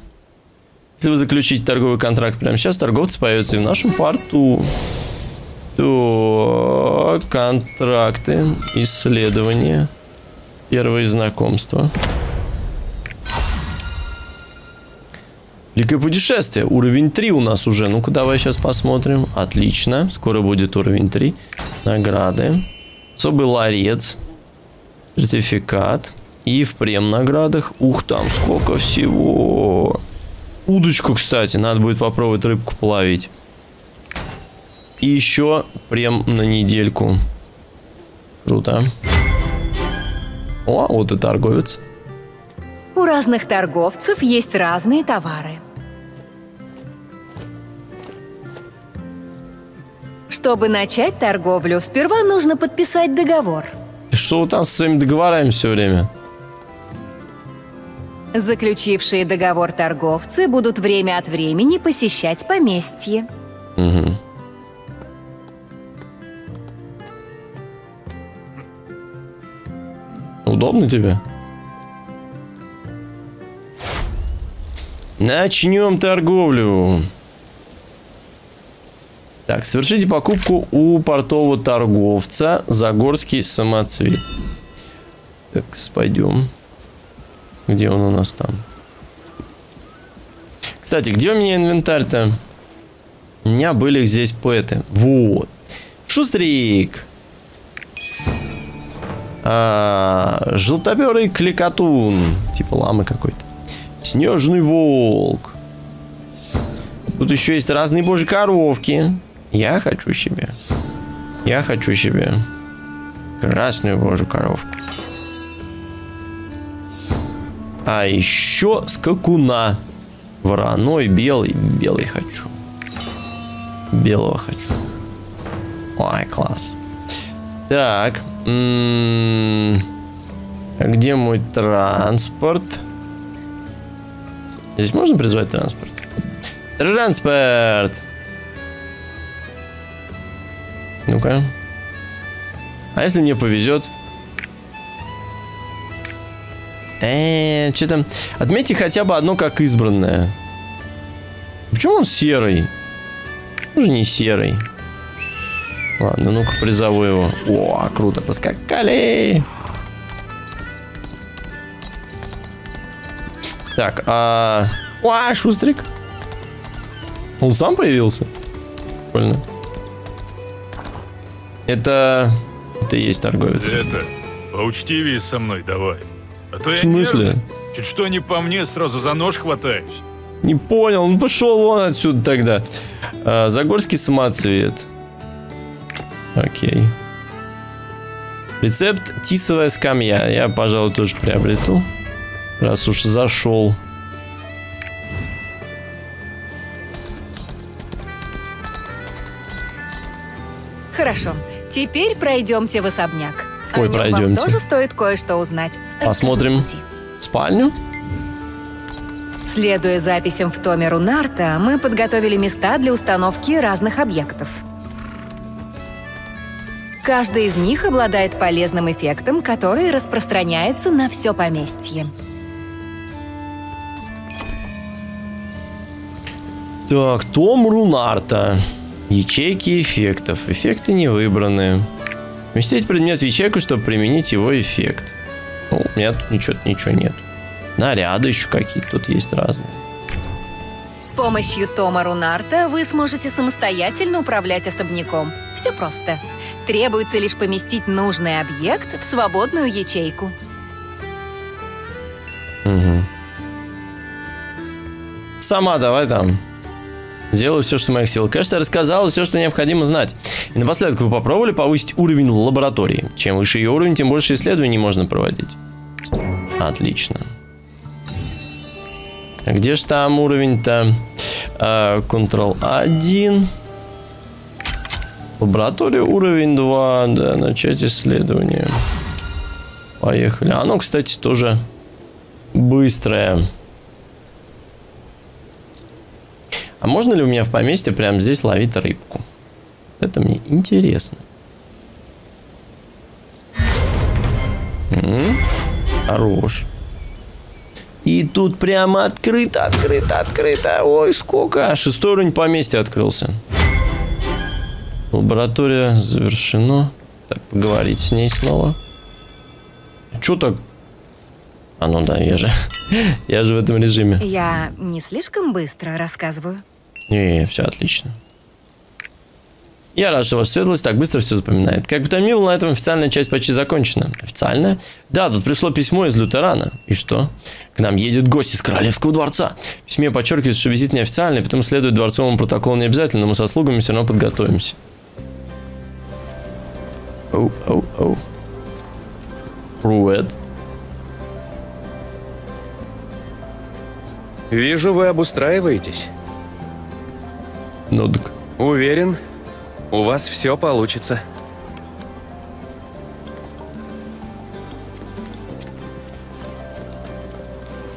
Если вы заключите торговый контракт прямо сейчас, торговцы появятся и в нашем порту. То контракты, исследования, первые знакомства. Великое путешествие. Уровень три у нас уже. Ну-ка, давай сейчас посмотрим. Отлично. Скоро будет уровень три. Награды. Особый ларец. Сертификат. И впрямь в наградах. Ух, там сколько всего. Удочку, кстати, надо будет попробовать рыбку половить. И еще прям на недельку. Круто. О, вот и торговец. У разных торговцев есть разные товары. Чтобы начать торговлю, сперва нужно подписать договор. Что вы там с своими договорами все время? Заключившие договор торговцы будут время от времени посещать поместье. Угу. Удобно тебе? Начнем торговлю. Так, совершите покупку у портового торговца. Загорский самоцвет. Так, пойдем. Где он у нас там? Кстати, где у меня инвентарь-то? У меня были здесь пэты. Вот. Шустрик. А, желтоберый кликатун. Типа ламы какой-то. Снежный волк. Тут еще есть разные божьи коровки. Я хочу себе. Я хочу себе красную божью коровку. А еще скакуна. Вороной белый. Белый хочу. Белого хочу. Ой, класс. Так. М-м-м. А где мой транспорт? Здесь можно призвать транспорт? Транспорт! Ну-ка. А если мне повезет? Эээ, что там? Отметьте хотя бы одно как избранное. Почему он серый? Он же не серый. Ладно, ну-ка призову его. О, круто, поскакали! Так, а... О, шустрик! Он сам появился? Прикольно. Это... Это и есть торговец. Это... Поучтивее со мной давай. А то я нервный. Чуть что не по мне, сразу за нож хватаюсь. Не понял, ну пошел вон отсюда тогда. А, Загорский самоцвет. Окей. Рецепт тисовая скамья. Я, пожалуй, тоже приобрету. Раз уж зашел. Хорошо, теперь пройдемте в особняк. Ой, о нем пройдемте. Вам тоже стоит кое-что узнать. Посмотрим спальню. Следуя записям в томе Рунарта, мы подготовили места для установки разных объектов. Каждый из них обладает полезным эффектом, который распространяется на все поместье. Так, том Рунарта. Ячейки эффектов. Эффекты не выбраны. Вместить предмет в ячейку, чтобы применить его эффект. Ну, у меня тут ничего, ничего нет. Наряды еще какие-то тут есть разные. С помощью тома Рунарта вы сможете самостоятельно управлять особняком. Все просто. Требуется лишь поместить нужный объект в свободную ячейку. Угу. Сама давай там. Сделаю все, что в моих силах. Конечно, я рассказал все, что необходимо знать. И напоследок вы попробовали повысить уровень лаборатории. Чем выше ее уровень, тем больше исследований можно проводить. Отлично. А где же там уровень-то? А, контрол один. Лаборатория уровень два. Да, начать исследование. Поехали. Оно, кстати, тоже быстрое. А можно ли у меня в поместье прямо здесь ловить рыбку? Это мне интересно. М-м-м, хорош. И тут прямо открыто, открыто, открыто. Ой, сколько. Шестой уровень поместья открылся. Лаборатория завершена. Так, поговорить с ней снова. Чё так? А ну да, я же, я же в этом режиме. Я не слишком быстро рассказываю. Не, все отлично. Я рад, что ваша светлость так быстро все запоминает. Как бы там ни было, на этом официальная часть почти закончена. Официальная? Да, тут пришло письмо из Лютерана. И что? К нам едет гость из Королевского дворца. В письме подчеркивается, что визит неофициальный, поэтому следует дворцовому протоколу не обязательно, но мы со слугами все равно подготовимся. Оу, оу, оу. Руэд. Вижу, вы обустраиваетесь. Ну так. Уверен, у вас все получится.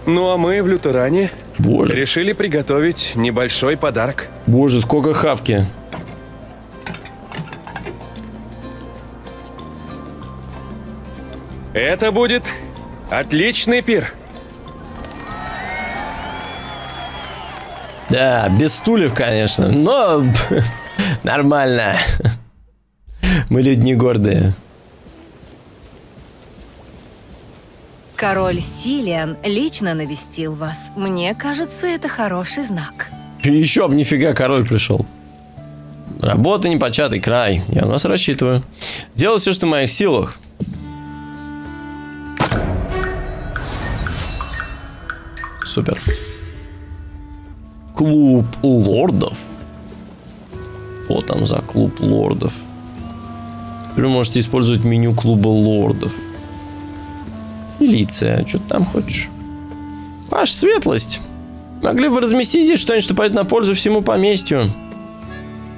Ну а мы в Лютеране Боже. решили приготовить небольшой подарок. Боже, сколько хавки. Это будет отличный пир. Да, без стульев, конечно, но нормально. Мы люди не гордые. Король Силиан лично навестил вас. Мне кажется, это хороший знак. Еще бы нифига король пришел. Работа непочатый край. Я на вас рассчитываю. Сделаю все, что в моих силах. Супер. Клуб лордов. О, там за клуб лордов. Теперь вы можете использовать меню клуба лордов. Милиция, что ты там хочешь? Ваша светлость. Могли бы разместить здесь что-нибудь, что пойдет на пользу всему поместью.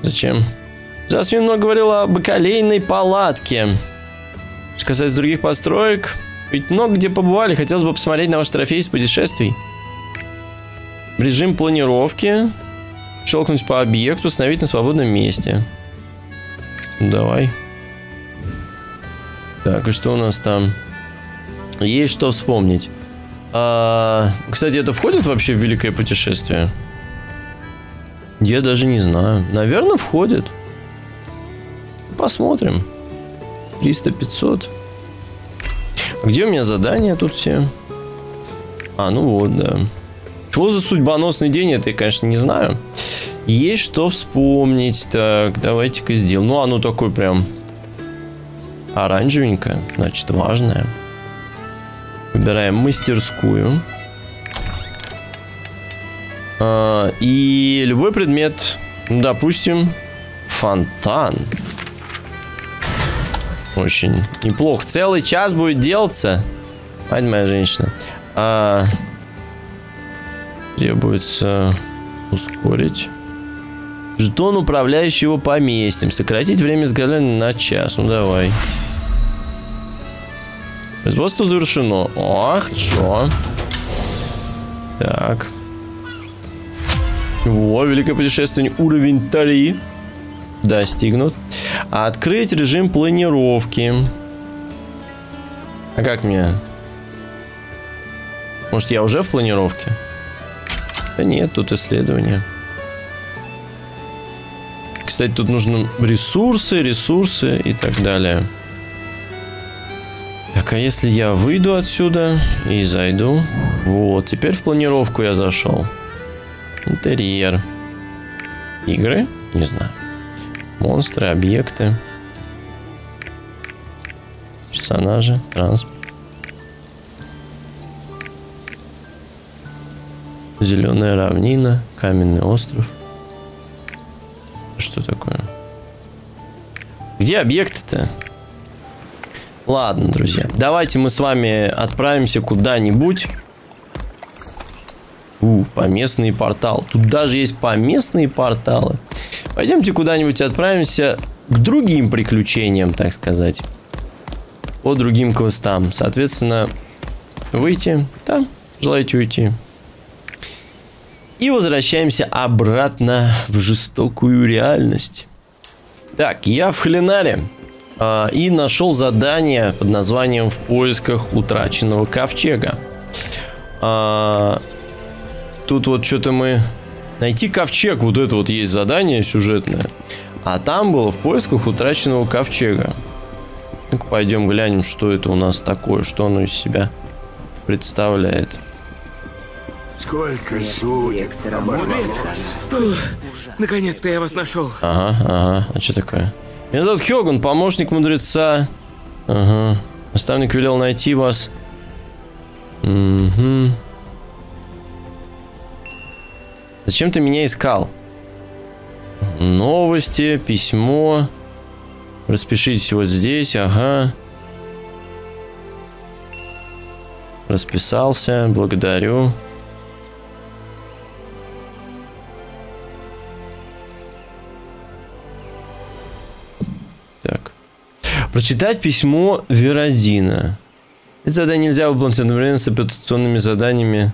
Зачем? Жасмин много говорила об бакалейной палатке. Что касается других построек, ведь много где побывали. Хотелось бы посмотреть на ваш трофей из путешествий. Режим планировки. Щелкнуть по объекту, установить на свободном месте. Давай. Так, и что у нас там? Есть что вспомнить. А, кстати, это входит вообще в Великое путешествие? Я даже не знаю. Наверное, входит. Посмотрим. триста пятьсот. Где у меня задания тут все? А, ну вот, да. Что за судьбоносный день, это я, конечно, не знаю. Есть что вспомнить. Так, давайте-ка сделаем. Ну, оно такое прям оранжевенькое. Значит, важное. Выбираем мастерскую. А, и любой предмет. Ну, допустим, фонтан. Очень неплохо. Целый час будет делаться. Мать моя женщина. А... Требуется ускорить. Жетон, управляющий его поместьем. Сократить время сгорания на час. Ну, давай. Производство завершено. О, хорошо. Так. Во, великое путешествие. Уровень три. Достигнут. Открыть режим планировки. А как мне? Может, я уже в планировке? Да нет, тут исследования. Кстати, тут нужны ресурсы, ресурсы и так далее. Так, а если я выйду отсюда и зайду? Вот, теперь в планировку я зашел. Интерьер. Игры? Не знаю. Монстры, объекты. Персонажи, транспорт. Зеленая равнина, каменный остров. Что такое? Где объекты-то? Ладно, друзья. Давайте мы с вами отправимся куда-нибудь. У, поместный портал. Тут даже есть поместные порталы. Пойдемте куда-нибудь отправимся к другим приключениям, так сказать. По другим квестам. Соответственно, выйти. Да, желаете уйти. И возвращаемся обратно в жестокую реальность. Так, я в Халинаре э, и нашел задание под названием «В поисках утраченного ковчега». Э, тут вот что-то мы... Найти ковчег, вот это вот есть задание сюжетное. А там было «В поисках утраченного ковчега». Ну-ка, пойдем глянем, что это у нас такое, что оно из себя представляет. Сколько судеб. Стой! Наконец-то я вас нашел. Ага, ага. А что такое? Меня зовут Хёгун, помощник мудреца. Ага. Наставник велел найти вас. Угу. Зачем ты меня искал? Новости, письмо. Распишитесь вот здесь, ага. Расписался, благодарю. Так. Прочитать письмо Веродина. Это задание нельзя выполнить одновременно с апелляционными заданиями.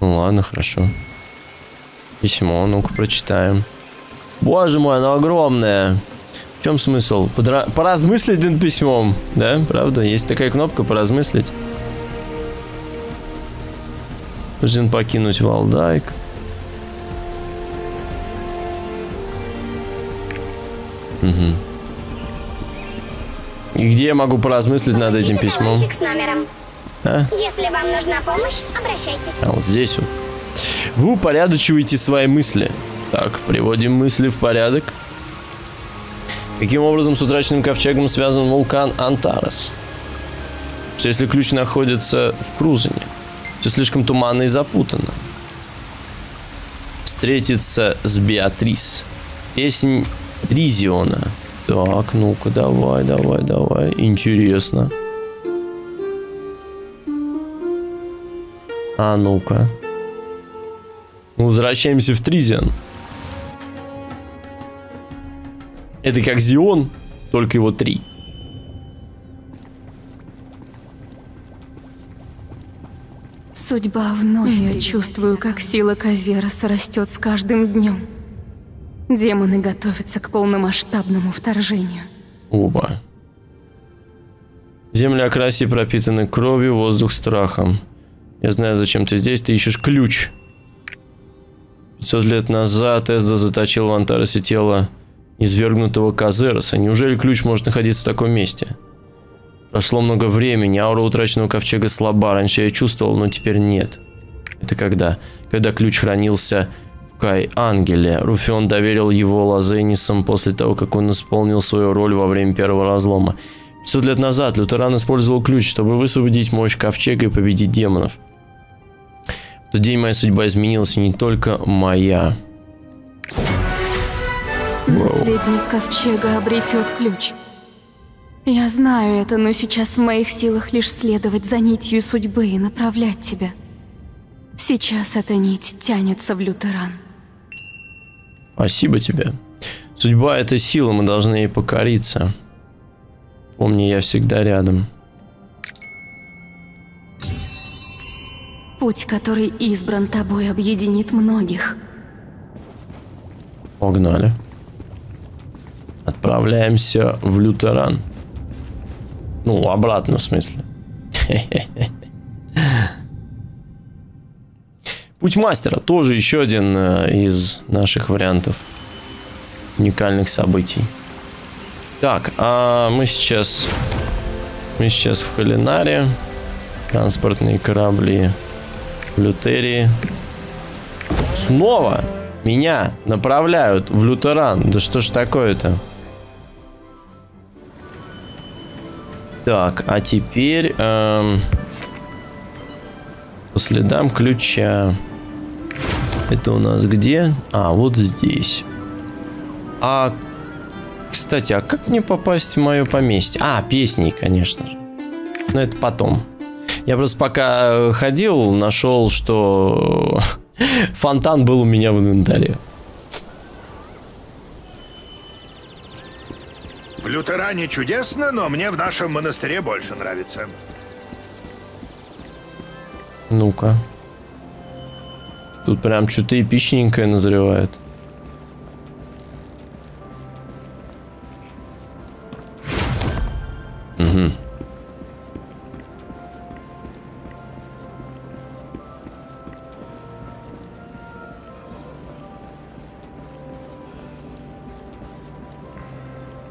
Ну ладно, хорошо. Письмо, ну-ка прочитаем. Боже мой, оно огромное. В чем смысл? Подра... Поразмыслить над письмом. Да, правда? Есть такая кнопка поразмыслить. Нужен покинуть Валдайк. Угу. И где я могу поразмыслить над этим письмом? С номером. А? Если вам нужна помощь, обращайтесь. А вот здесь вот. Вы упорядочиваете свои мысли. Так, приводим мысли в порядок. Каким образом с утраченным ковчегом связан вулкан Антарес? Что если ключ находится в Крузане? Все слишком туманно и запутанно. Встретиться с Беатрис. Песнь Тризиона. Так, ну-ка, давай, давай, давай. Интересно. А ну-ка. Возвращаемся в Тризион. Это как Зион, только его три. Судьба вновь. Я чувствую, как сила Казероса растет с каждым днем. Демоны готовятся к полномасштабному вторжению. Оба. Земля окраси пропитаны кровью, воздух страхом. Я знаю, зачем ты здесь, ты ищешь ключ. пятьсот лет назад Эзда заточил в Антаресе тело извергнутого Казероса. Неужели ключ может находиться в таком месте? Прошло много времени, аура утраченного ковчега слаба. Раньше я чувствовал, но теперь нет. Это когда? Когда ключ хранился в Кай-Ангеле. Руфион доверил его Лазенисам после того, как он исполнил свою роль во время первого разлома. пятьсот лет назад Лютеран использовал ключ, чтобы высвободить мощь ковчега и победить демонов. В тот день моя судьба изменилась, и не только моя. Наследник ковчега обретет ключ. Я знаю это, но сейчас в моих силах лишь следовать за нитью судьбы и направлять тебя. Сейчас эта нить тянется в Лютеран. Спасибо тебе. Судьба — это сила, мы должны ей покориться. Помни, я всегда рядом. Путь, который избран тобой, объединит многих. Погнали. Отправляемся в Лютеран. Ну, обратно, в смысле. Путь мастера. Тоже еще один из наших вариантов уникальных событий. Так, а мы сейчас... Мы сейчас в Халинаре. Транспортные корабли в Лютерии. Снова меня направляют в Лютеран. Да что ж такое-то? Так, а теперь эм, по следам ключа. Это у нас где? А, вот здесь. А, кстати, а как мне попасть в мое поместье? А, песни, конечно же. Но это потом. Я просто пока ходил, нашел, что фонтан был у меня в инвентаре. В Лютеране чудесно, но мне в нашем монастыре больше нравится. Ну-ка. Тут прям что-то эпичненькое назревает. Угу.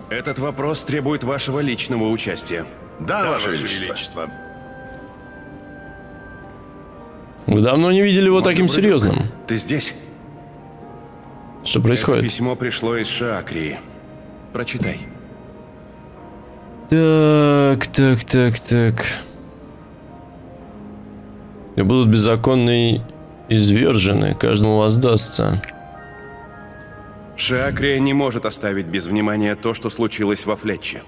Этот вопрос требует вашего личного участия. Да, да, ваше величество. величество. Вы давно не видели его таким серьезным. Ты здесь? Что происходит? Это письмо пришло из Шакрии. Прочитай. Так, так, так, так. И будут беззаконные извержены, каждому воздастся. Шакрия не может оставить без внимания то, что случилось во Флетче.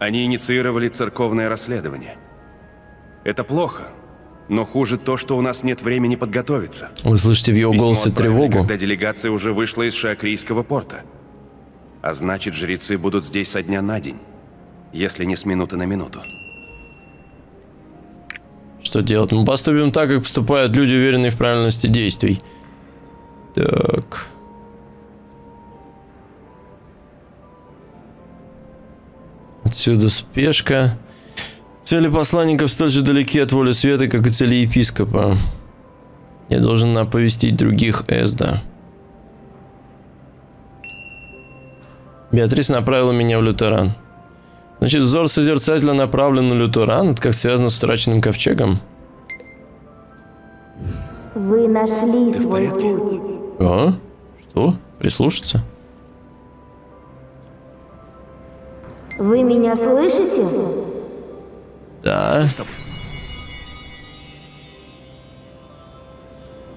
Они инициировали церковное расследование. Это плохо, но хуже то, что у нас нет времени подготовиться. Вы слышите в его голосе тревогу? Когда делегация уже вышла из Шакрийского порта. А значит, жрецы будут здесь со дня на день, если не с минуты на минуту. Что делать? Мы поступим так, как поступают люди, уверенные в правильности действий. Так. Отсюда спешка. Цели посланников столь же далеки от воли света, как и цели епископа. Я должен оповестить других Эзда. Беатрис направила меня в Лютеран. Значит, взор созерцателя направлен на Лютеран. Это как связано с утраченным ковчегом. Вы нашли свой путь. А? Что? Прислушаться? Вы меня слышите? Да.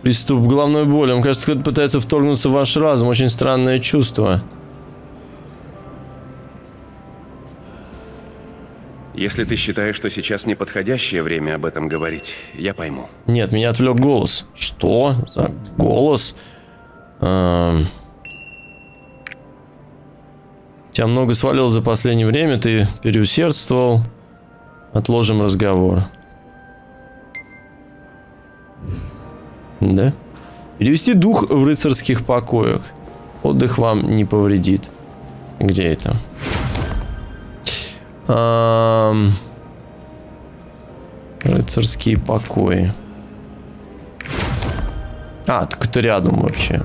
Приступ головной боли. Он, кажется, кто-то пытается вторгнуться в ваш разум. Очень странное чувство. Если ты считаешь, что сейчас неподходящее время об этом говорить, я пойму. Нет, меня отвлек голос. Что? За голос? Эм... Тебя много свалило за последнее время, ты переусердствовал. Отложим разговор. Да? Перевести дух в рыцарских покоях. Отдых вам не повредит. Где это? Эм... Рыцарские покои. А, так это рядом вообще.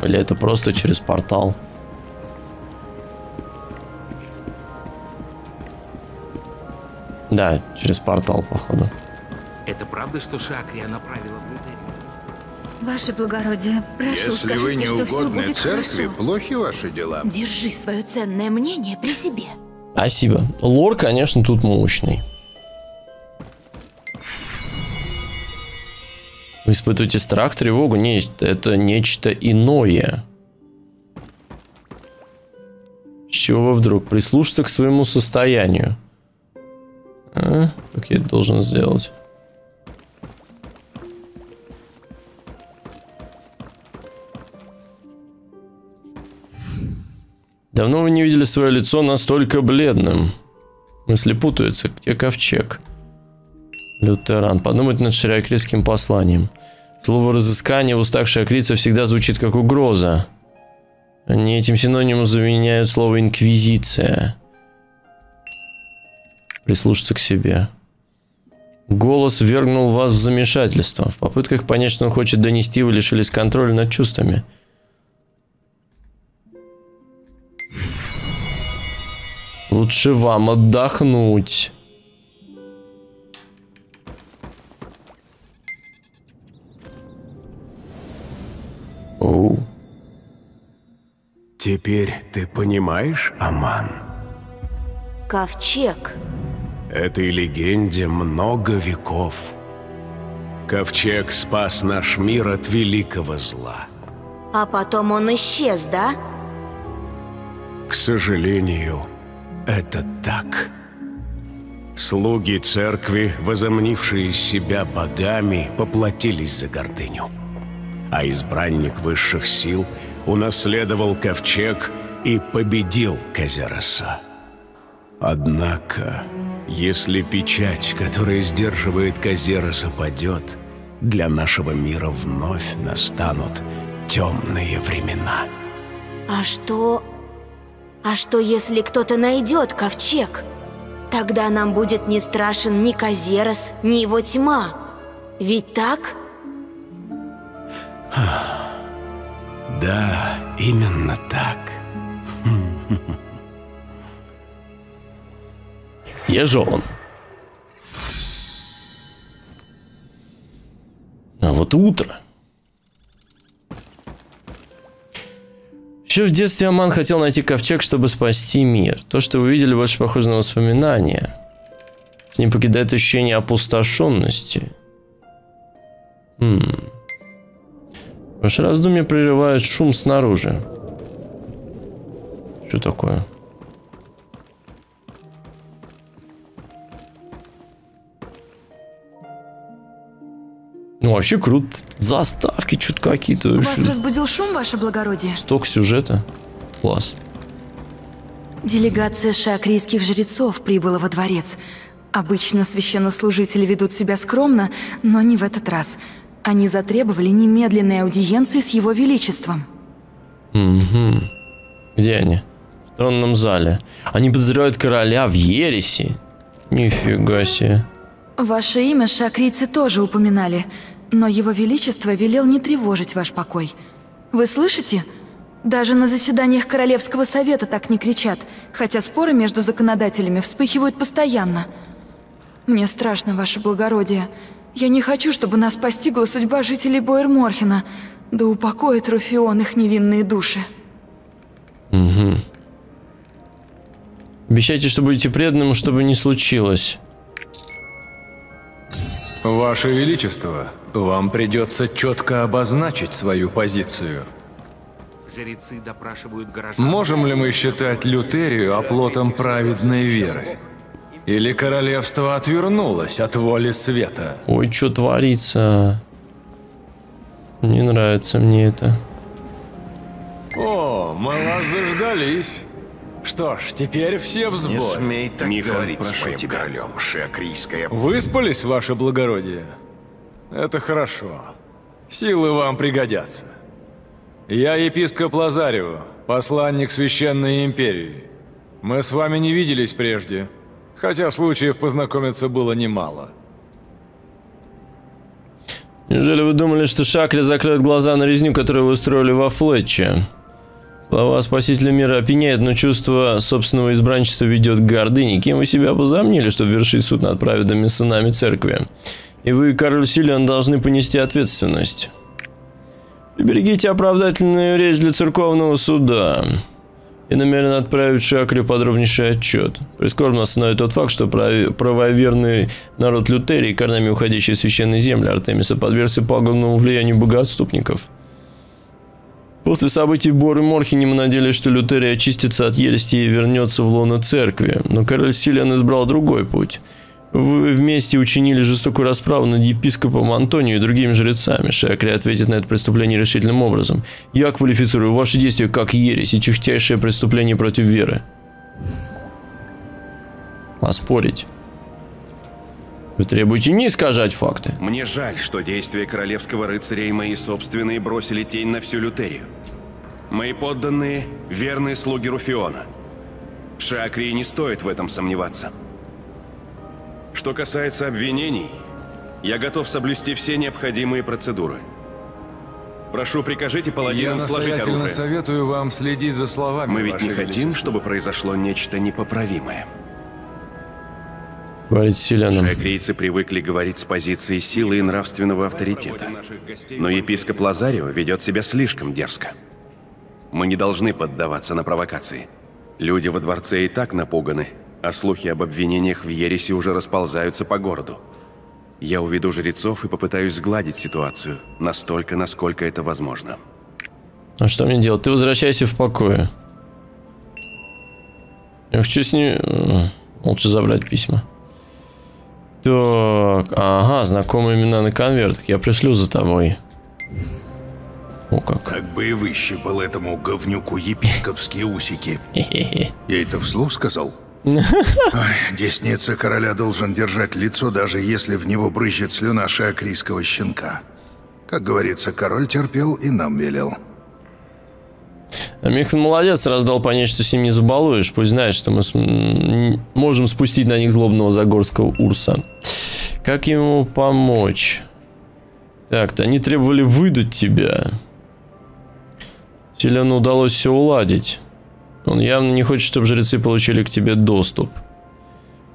Или это просто через портал? Да, через портал, походу. Это правда, что Шакрия направила в Лютерию? Ваше благородие, прошу, если скажите, вы не угодны церкви, хорошо. Плохи ваши дела. Держи свое ценное мнение при себе. Спасибо. Лор, конечно, тут мощный. Вы испытываете страх, тревогу? Нет, это нечто иное. С чего вы вдруг? Прислушаться к своему состоянию. А? Как я это должен сделать? Давно вы не видели свое лицо настолько бледным. Мысли путаются. Где ковчег? Лютеран. Подумать над шиакрийским посланием. Слово «разыскание» в устах шиакрийца всегда звучит как угроза. Они этим синонимом заменяют слово «инквизиция». Прислушаться к себе. Голос ввергнул вас в замешательство. В попытках понять, что он хочет донести, вы лишились контроля над чувствами. Лучше вам отдохнуть. Оу. Теперь ты понимаешь, Аман? Ковчег. Этой легенде много веков. Ковчег спас наш мир от великого зла. А потом он исчез, да? К сожалению, это так. Слуги церкви, возомнившие себя богами, поплатились за гордыню. А избранник высших сил унаследовал ковчег и победил Казероса. Однако, если печать, которая сдерживает Казероса, падет, для нашего мира вновь настанут темные времена. А что... А что, если кто-то найдет ковчег? Тогда нам будет не страшен ни Казерос, ни его тьма. Ведь так? Да, именно так. Где же он? это утро. Еще в детстве Аман хотел найти ковчег, чтобы спасти мир. То, что вы видели, больше похоже на воспоминания. С ним покидает ощущение опустошенности. Хм. Ваше раздумье прерывает шум снаружи. Что такое? Ну, вообще круто. Заставки чуть какие-то. Вас разбудил шум, ваше благородие? Столько сюжета. Класс. Делегация шакрийских жрецов прибыла во дворец. Обычно священнослужители ведут себя скромно, но не в этот раз. Они затребовали немедленной аудиенции с его величеством. Угу. Где они? В тронном зале. Они подозревают короля в ереси. Нифига себе. Ваше имя шакрийцы тоже упоминали. Но его величество велел не тревожить ваш покой. Вы слышите? Даже на заседаниях Королевского совета так не кричат, хотя споры между законодателями вспыхивают постоянно. Мне страшно, ваше благородие. Я не хочу, чтобы нас постигла судьба жителей Боэрморхена. Да упокоит Руфион их невинные души. Угу. Обещайте, что будете преданным, чтобы не случилось. Ваше Величество, вам придется четко обозначить свою позицию. Жрецы допрашивают горожан. Можем ли мы считать Лютерию оплотом праведной веры? Или королевство отвернулось от воли света? Ой, что творится? Не нравится мне это. О, мы вас заждались. Что ж, теперь все в сборе. Не смей так говорить с моим королем, шиакрийская... Выспались, ваше благородие? Это хорошо. Силы вам пригодятся. Я епископ Плазарио, посланник Священной Империи. Мы с вами не виделись прежде, хотя случаев познакомиться было немало. Неужели вы думали, что Шакрия закроет глаза на резню, которую вы устроили во Флетче? Слова спасителя мира опьяняет, но чувство собственного избранничества ведет к гордыне. Кем вы себя возомнили, чтобы вершить суд над праведными сынами церкви? И вы, король Силиан, должны понести ответственность. Приберегите оправдательную речь для церковного суда. Я намерен отправить Шакрию подробнейший отчет. Прискорбно остановит тот факт, что правоверный народ Лютерии, корнями уходящий в священные земли Артемиса, подвергся пагубному влиянию богоотступников. После событий в Боэрморхене мы надеялись, что Лютерия очистится от ерести и вернется в лоно церкви. Но король Силиан избрал другой путь. Вы вместе учинили жестокую расправу над епископом Антонио и другими жрецами. Шакрия ответит на это преступление решительным образом. Я квалифицирую ваши действия как ересь и чистейшее преступление против веры. Оспорить. Вы требуете не искажать факты. Мне жаль, что действия королевского рыцаря и мои собственные бросили тень на всю Лютерию. Мои подданные – верные слуги Руфиона. Шакрии не стоит в этом сомневаться. Что касается обвинений, я готов соблюсти все необходимые процедуры. Прошу, прикажите паладинам сложить оружие. Я настоятельно советую вам следить за словами. Мы ведь не хотим, чтобы произошло нечто непоправимое. Шакрийцы привыкли говорить с позиции силы и нравственного авторитета. Но епископ Лазарио ведет себя слишком дерзко. Мы не должны поддаваться на провокации. Люди во дворце и так напуганы, а слухи об обвинениях в ереси уже расползаются по городу. Я уведу жрецов и попытаюсь сгладить ситуацию настолько, насколько это возможно. А что мне делать? Ты возвращайся в покое. Я хочу с ней... Лучше забрать письма. Так, ага, знакомые имена на конвертах. Я пришлю за тобой. О, как. Как бы и выщипал этому говнюку епископские усики. Я это вслух сказал? Ой, десница короля должен держать лицо, даже если в него брызжет слюна шиакрийского щенка. Как говорится, король терпел и нам велел. А Михан молодец, раздал понять, что с ним не забалуешь. Пусть знает, что мы см... можем спустить на них злобного загорского урса. Как ему помочь? Так-то, они требовали выдать тебя. Селену удалось все уладить. Он явно не хочет, чтобы жрецы получили к тебе доступ.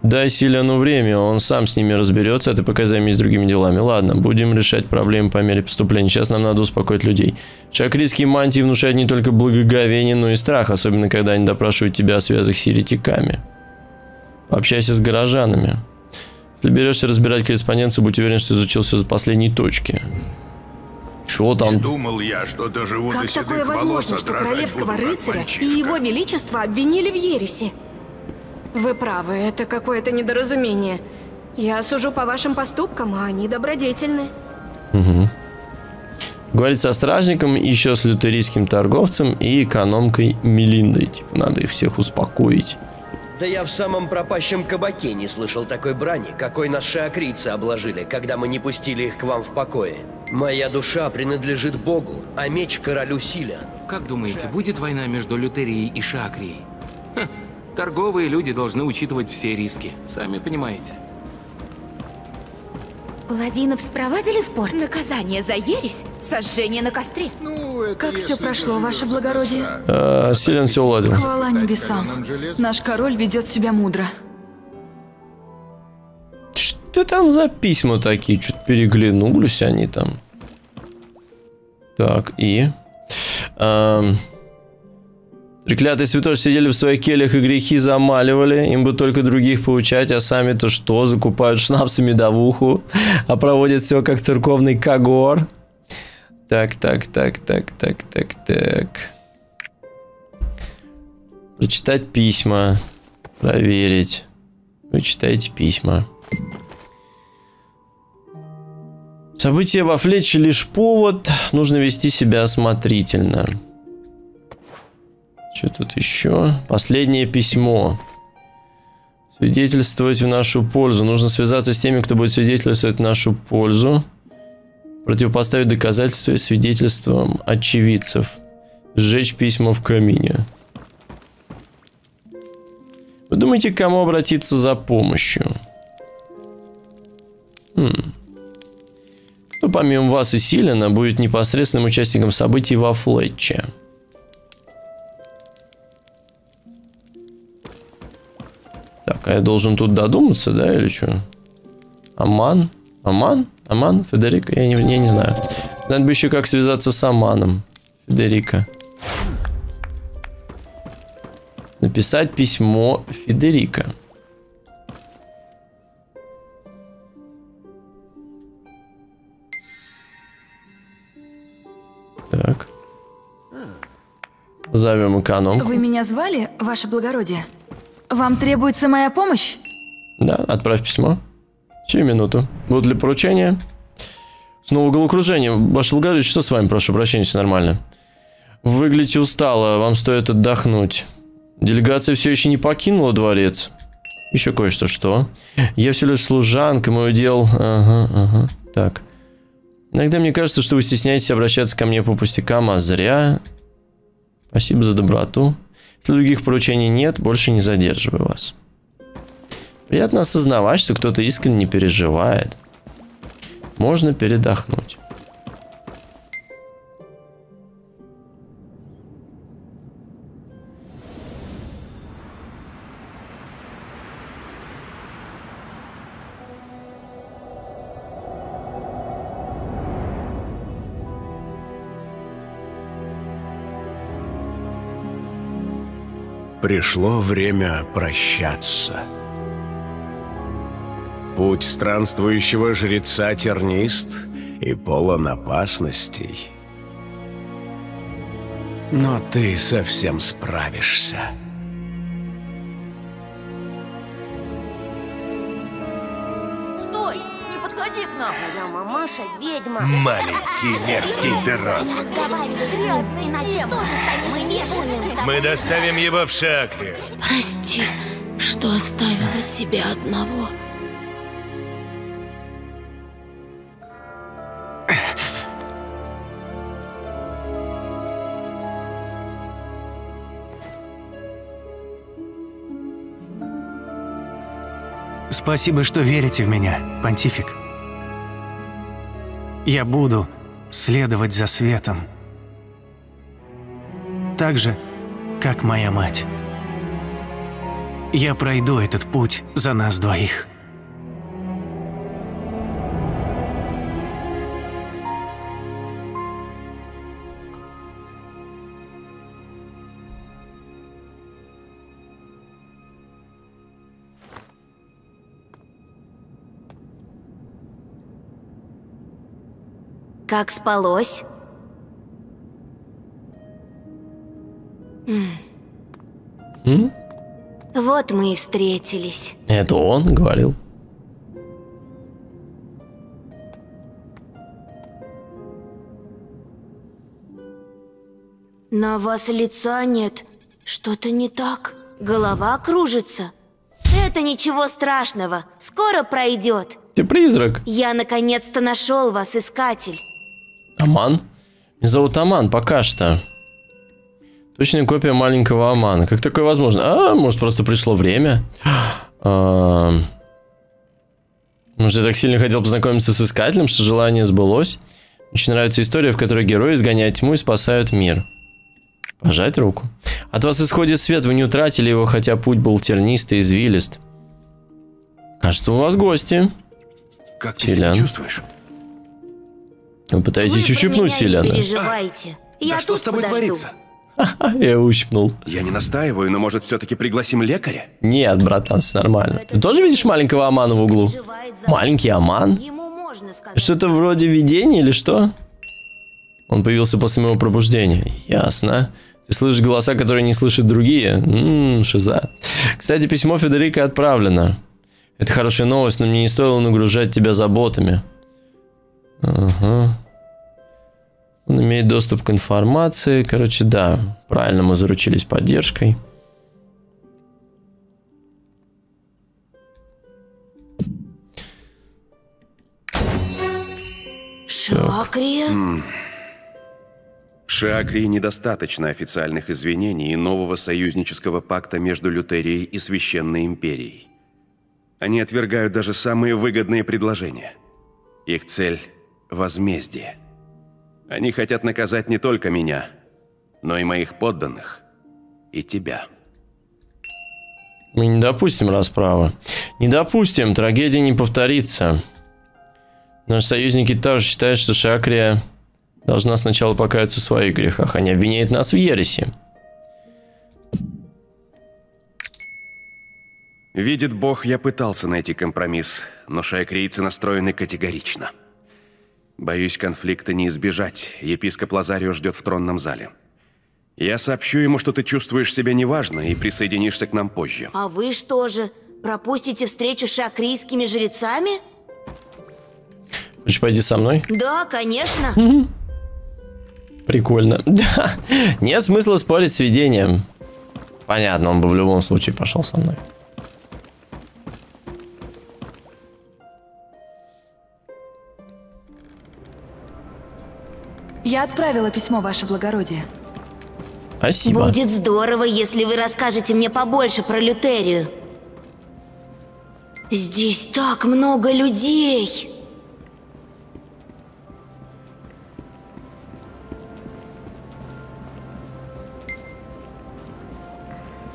Дай Силиану время, он сам с ними разберется, а ты пока займись другими делами. Ладно, будем решать проблемы по мере поступления. Сейчас нам надо успокоить людей. Шакрийские мантии внушают не только благоговение, но и страх, особенно когда они допрашивают тебя о связях с еретиками. Пообщайся с горожанами. Если берешься разбирать корреспонденцию, будь уверен, что изучил все до последней точки. Чего там? Не думал я, что доживу до седых волос. Как такое возможно, что королевского рыцаря и его величество обвинили в ереси? Вы правы, это какое-то недоразумение. Я сужу по вашим поступкам, а они добродетельны. Угу. Говорит со стражником, еще с лютерийским торговцем и экономкой Мелиндой. Типа, надо их всех успокоить. Да я в самом пропащем кабаке не слышал такой брани, какой нас шиакрийцы обложили, когда мы не пустили их к вам в покое. Моя душа принадлежит Богу, а меч королю Силиану. Как думаете, Шак... будет война между Лютерией и Шакрией? Ха, торговые люди должны учитывать все риски, сами понимаете. Паладинов спровадили в порт? Наказание за ересь? Сожжение на костре? Ну, это как все прошло, ваше благородие? А, Силиан все уладил. Хвала небесам. Наш король ведет себя мудро. Что там за письма такие? Чуть переглянулись они там. Так, и... А... Треклятые святоши сидели в своих кельях и грехи замаливали, им бы только других получать, а сами-то что? Закупают шнапс и медовуху, а проводят все как церковный когор. Так, так, так, так, так, так, так. Прочитать письма. Проверить. Вы читаете письма. События во Флетче лишь повод, нужно вести себя осмотрительно. Что тут еще? Последнее письмо. Свидетельствовать в нашу пользу. Нужно связаться с теми, кто будет свидетельствовать в нашу пользу. Противопоставить доказательства свидетельствам очевидцев. Сжечь письма в камине. Вы думаете, к кому обратиться за помощью? Хм. Кто помимо вас и Силиана будет непосредственным участником событий во Флетче? Так, а я должен тут додуматься, да, или что? Аман? Аман? Аман? Федерик? Я не, я не знаю. Надо бы еще как связаться с Аманом. Федерика. Написать письмо Федерика. Так. Зовем экономку. Вы меня звали, ваше благородие? Вам требуется моя помощь? Да, отправь письмо. Через минуту. Будут ли поручения? Снова головокружение. Ваше благородие, что с вами? Прошу прощения, все нормально. Выглядите устало, вам стоит отдохнуть. Делегация все еще не покинула дворец. Еще кое-что что. Я все лишь служанка, мой удел... Ага, ага. Так. Иногда мне кажется, что вы стесняетесь обращаться ко мне по пустякам, а зря. Спасибо за доброту. Если других поручений нет, больше не задерживаю вас. Приятно осознавать, что кто-то искренне переживает. Можно передохнуть. Пришло время прощаться. Путь странствующего жреца тернист и полон опасностей. Но ты совсем справишься. Стой! Не подходи к нам! Моя мамаша ведьма! Маленький мерзкий Дерон! Мы доставим его в Шакрию. Прости, что оставила тебя одного. Спасибо, что верите в меня, понтифик. Я буду следовать за светом. Так же, как моя мать. я пройду этот путь за нас двоих. Как спалось? М? Вот мы и встретились. Это он говорил. На вас лица нет. Что-то не так. Голова кружится. Это ничего страшного. Скоро пройдет. Ты призрак. Я наконец-то нашел вас, искатель. Аман? Меня зовут Аман пока что. Точная копия маленького Амана. Как такое возможно? А, может, просто пришло время? А, может, я так сильно хотел познакомиться с Искателем, что желание сбылось? Мне очень нравится история, в которой герои изгоняют тьму и спасают мир. Пожать руку. От вас исходит свет, вы не утратили его, хотя путь был тернист и извилист. Кажется, у вас гости. Как ты себя чувствуешь? Вы пытаетесь вы ущипнуть Силиана. Не переживайте. Я да что с тобой подожду. Творится? Я его ущипнул. Я не настаиваю, но может все-таки пригласим лекаря? Нет, братан, все нормально. Ты тоже видишь маленького Амана в углу? Маленький Аман? Что-то вроде видения или что? Он появился после моего пробуждения. Ясно. Ты слышишь голоса, которые не слышат другие? Ммм, шиза. Кстати, письмо Федерика отправлено. Это хорошая новость, но мне не стоило нагружать тебя заботами. Ага. Он имеет доступ к информации. Короче, да. Правильно, мы заручились поддержкой. Шакрия? Шакрии недостаточно официальных извинений и нового союзнического пакта между Лютерией и Священной Империей. Они отвергают даже самые выгодные предложения. Их цель – возмездие. Они хотят наказать не только меня, но и моих подданных, и тебя. Мы не допустим расправы. Не допустим, трагедия не повторится. Наши союзники также считают, что Шакрия должна сначала покаяться в своих грехах. Они обвиняют нас в ереси. Видит Бог, я пытался найти компромисс, но шакрийцы настроены категорично. Боюсь, конфликта не избежать. Епископ Лазарио ждет в тронном зале. Я сообщу ему, что ты чувствуешь себя неважно и присоединишься к нам позже. А вы что же, пропустите встречу с шакрийскими жрецами? Хочешь пойти со мной? Да, конечно. Прикольно. Да. Нет смысла спорить с видением. Понятно, он бы в любом случае пошел со мной. Я отправила письмо, ваше благородие. Спасибо. Будет здорово, если вы расскажете мне побольше про Лютерию. Здесь так много людей.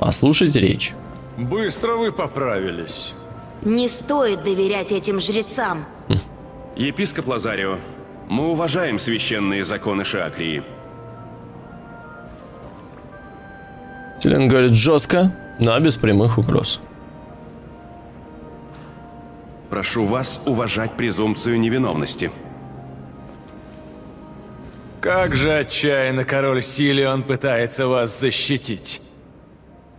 Послушайте речь. Быстро вы поправились. Не стоит доверять этим жрецам. Хм. Епископ Лазарио. Мы уважаем священные законы Шакрии. Силиан говорит жестко, но без прямых угроз. Прошу вас уважать презумпцию невиновности. Как же отчаянно король Силиан пытается вас защитить.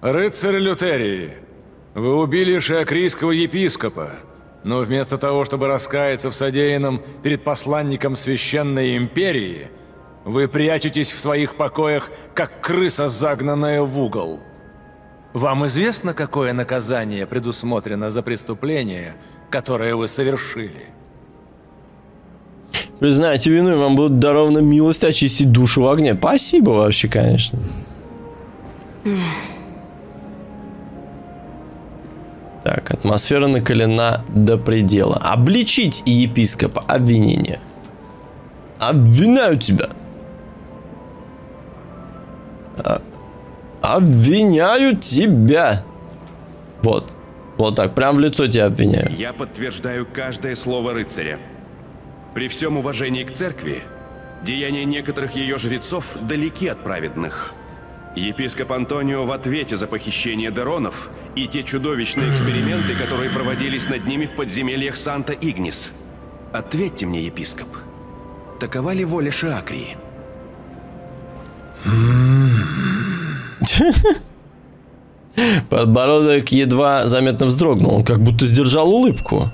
Рыцарь Лютерии, вы убили шакрийского епископа. Но вместо того, чтобы раскаяться в содеянном перед посланником Священной Империи, вы прячетесь в своих покоях, как крыса, загнанная в угол. Вам известно, какое наказание предусмотрено за преступление, которое вы совершили? Признайте вину, и вам будут дарована милость очистить душу в огне. Спасибо вообще, конечно. Так, атмосфера накалена до предела. Обличить епископа. Обвинение. Обвиняю тебя. Обвиняю тебя. Вот. Вот так. Прям в лицо тебя обвиняю. Я подтверждаю каждое слово рыцаря. При всем уважении к церкви, деяния некоторых ее жрецов далеки от праведных. Епископ Антонио в ответе за похищение Деронов и те чудовищные эксперименты, которые проводились над ними в подземельях Санта Игнис. Ответьте мне, епископ, такова ли воля Шакрии? Подбородок едва заметно вздрогнул, он как будто сдержал улыбку.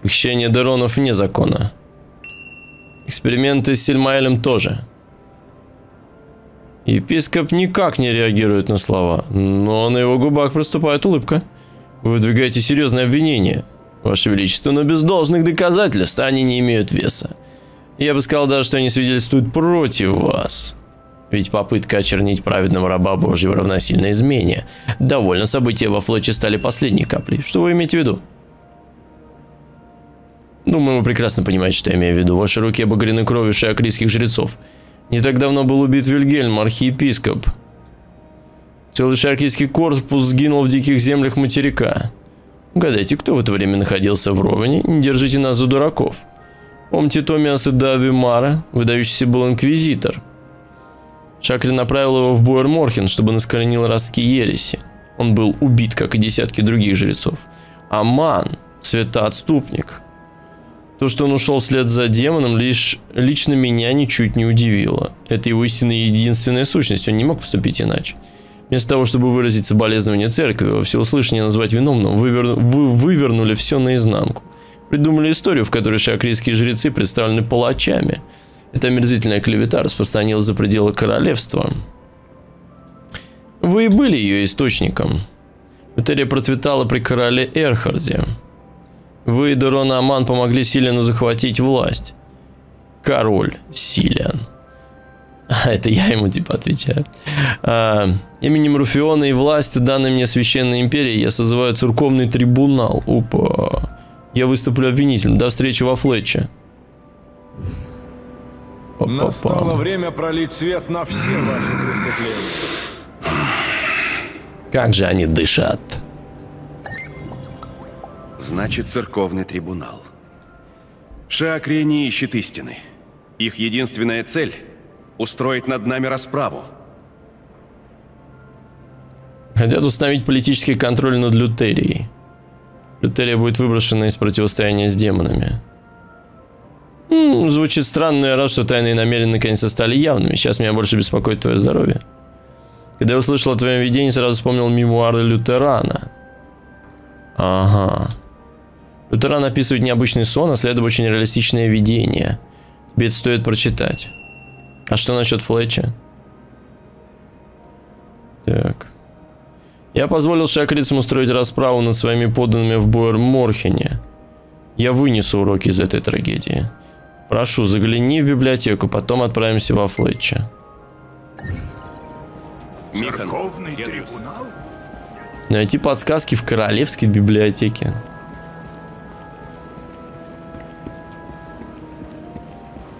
Похищение Деронов вне закона. Эксперименты с Сильмаэлем тоже. Епископ никак не реагирует на слова, но на его губах проступает улыбка. Вы выдвигаете серьезное обвинение, Ваше Величество, но без должных доказательств они не имеют веса. Я бы сказал даже, что они свидетельствуют против вас. Ведь попытка очернить праведного раба Божьего равносильно измене. Довольно события во Флетче стали последней каплей. Что вы имеете в виду? Думаю, вы прекрасно понимаете, что я имею в виду. Ваши руки обогрены кровью шиакрийских жрецов. Не так давно был убит Вильгельм, архиепископ. Целый шиакрийский корпус сгинул в диких землях материка. Угадайте, кто в это время находился в Роване? Не держите нас за дураков. Помните Томиаса де Авимара, выдающийся был инквизитор. Шакри направил его в Боэрморхен, чтобы он искоренил ростки ереси. Он был убит, как и десятки других жрецов. Аман, святоотступник. То, что он ушел вслед за демоном, лишь лично меня ничуть не удивило. Это его истинная и единственная сущность, он не мог поступить иначе. Вместо того, чтобы выразить соболезнование церкви, во всеуслышание назвать виновным, вывер... вы вывернули все наизнанку. Придумали историю, в которой шиакрийские жрецы представлены палачами. Эта омерзительная клевета распространилась за пределы королевства. Вы и были ее источником. Лютерия процветала при короле Эрхарде. Вы, Дерон и Аман, помогли Силиану захватить власть. Король Силиан. А, это я ему типа отвечаю. А, именем Руфиона и властью, данной мне священной империи, я созываю церковный трибунал. Опа. Я выступлю обвинителем. До встречи во Флетче. Настало время пролить свет на все ваши преступления. Как же они дышат. Значит, церковный трибунал. Шакрия не ищет истины. Их единственная цель – устроить над нами расправу. Хотят установить политический контроль над Лютерией. Лютерия будет выброшена из противостояния с демонами. М-м, звучит странно, но я рад, что тайные намерения наконец-то стали явными. Сейчас меня больше беспокоит твое здоровье. Когда я услышал о твоем видении, сразу вспомнил мемуары Лютерана. Ага. Лютеран описывает необычный сон, а следует очень реалистичное видение. Тебе это стоит прочитать. А что насчет Флетча? Так. Я позволил шакрицам устроить расправу над своими подданными в Боэрморхене. Я вынесу уроки из этой трагедии. Прошу, загляни в библиотеку, потом отправимся во Флетче. Церковный трибунал? Найти подсказки в королевской библиотеке.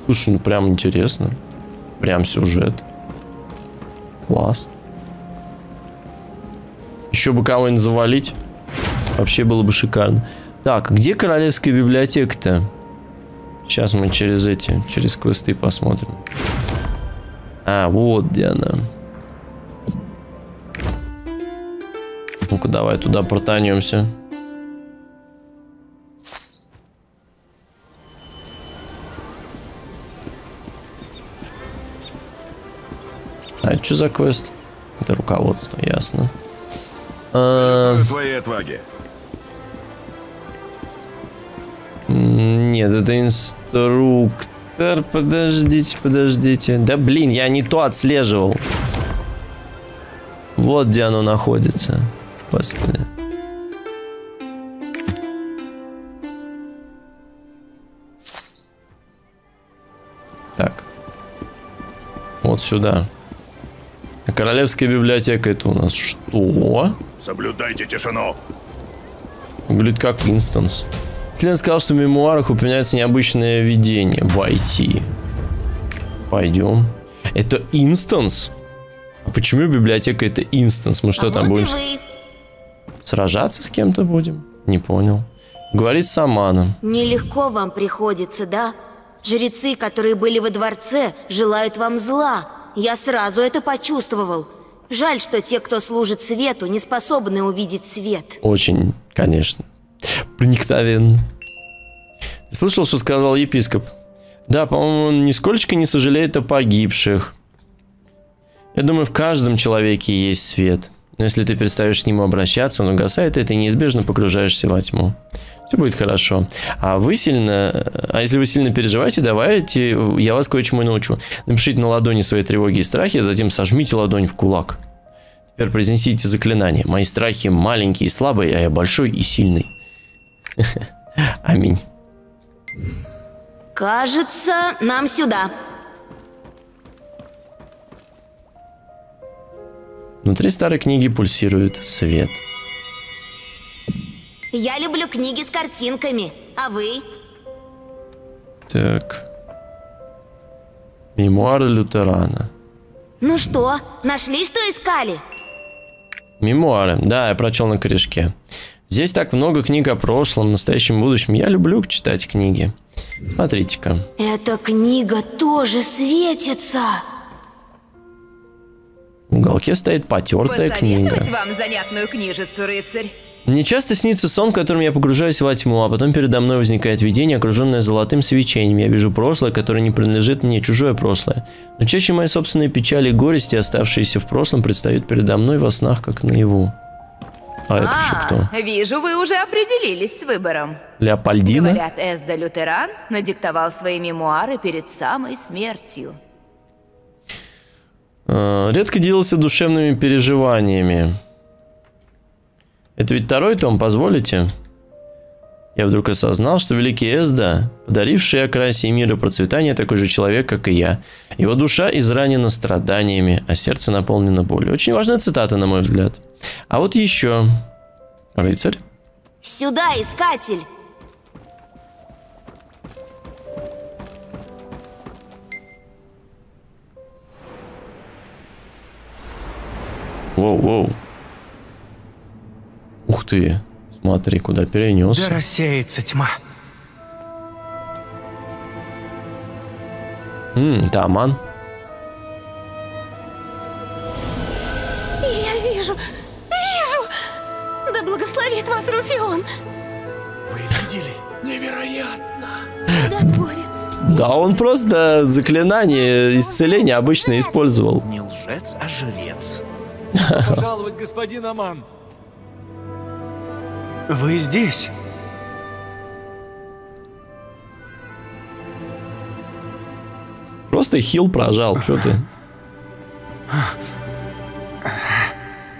Слушай, ну прям интересно. Прям сюжет. Класс. Еще бы кого-нибудь завалить. Вообще было бы шикарно. Так, где королевская библиотека-то? Сейчас мы через эти, через квесты посмотрим. А, вот где она. Ну-ка, давай туда протанемся. А это что за квест? Это руководство, ясно. А... твоей отваги. Нет, это инструктор. Подождите, подождите. Да блин, я не то отслеживал. Вот где оно находится. Господи. Так. Вот сюда. Королевская библиотека это у нас что? Соблюдайте тишину. Выглядит как инстанс. Клен сказал, что в мемуарах упоминается необычное видение. Войти. Пойдем. Это инстанс? А почему библиотека это инстанс? Мы что а там вот будем... Вы. Сражаться с кем-то будем? Не понял. Говорит с Аманом. Нелегко вам приходится, да? Жрецы, которые были во дворце, желают вам зла. Я сразу это почувствовал. Жаль, что те, кто служит свету, не способны увидеть свет. Очень, конечно. Проникновенно. Ты слышал, что сказал епископ? Да, по-моему, он нисколько не сожалеет о погибших. Я думаю, в каждом человеке есть свет. Но если ты перестаешь к нему обращаться, он угасает, и ты неизбежно погружаешься во тьму. Все будет хорошо. А вы сильно... А если вы сильно переживаете, давайте я вас кое-чему научу. Напишите на ладони свои тревоги и страхи, а затем сожмите ладонь в кулак. Теперь произнесите заклинание. Мои страхи маленькие и слабые, а я большой и сильный. Аминь. Кажется, нам сюда. Внутри старой книги пульсирует свет. Я люблю книги с картинками, а вы? Так. Мемуары Лютерана. Ну что, нашли, что искали? Мемуары, да, я прочел на корешке. Здесь так много книг о прошлом, настоящем, будущем. Я люблю читать книги. Смотрите-ка. Эта книга тоже светится. В уголке стоит потертая книга. Посоветовать вам занятную книжицу, рыцарь? Мне часто снится сон, в котором я погружаюсь во тьму, а потом передо мной возникает видение, окруженное золотым свечением. Я вижу прошлое, которое не принадлежит мне, чужое прошлое. Но чаще мои собственные печали и горести, оставшиеся в прошлом, предстают передо мной во снах, как наяву. А, а это еще кто? Вижу, вы уже определились с выбором. Леопольдина? Говорят, Эзда Лютеран надиктовал свои мемуары перед самой смертью. Редко делился душевными переживаниями. Это ведь второй том, позволите? Я вдруг осознал, что великий Эзда, подаривший окрасе мира процветания, такой же человек, как и я. Его душа изранена страданиями, а сердце наполнено болью. Очень важная цитата, на мой взгляд. А вот еще. Рыцарь. Сюда, искатель! Воу, воу. Ух ты. Смотри, куда перенес. Да рассеется тьма. Ммм, это Аман. Я вижу, вижу. Да благословит вас Руфион. Вы видели? Невероятно. Чудотворец. Да, он просто заклинание исцеления обычно использовал. Не лжец, а жрец. Пожаловать, господин Аман. Вы здесь? Просто хил прожал, что ты?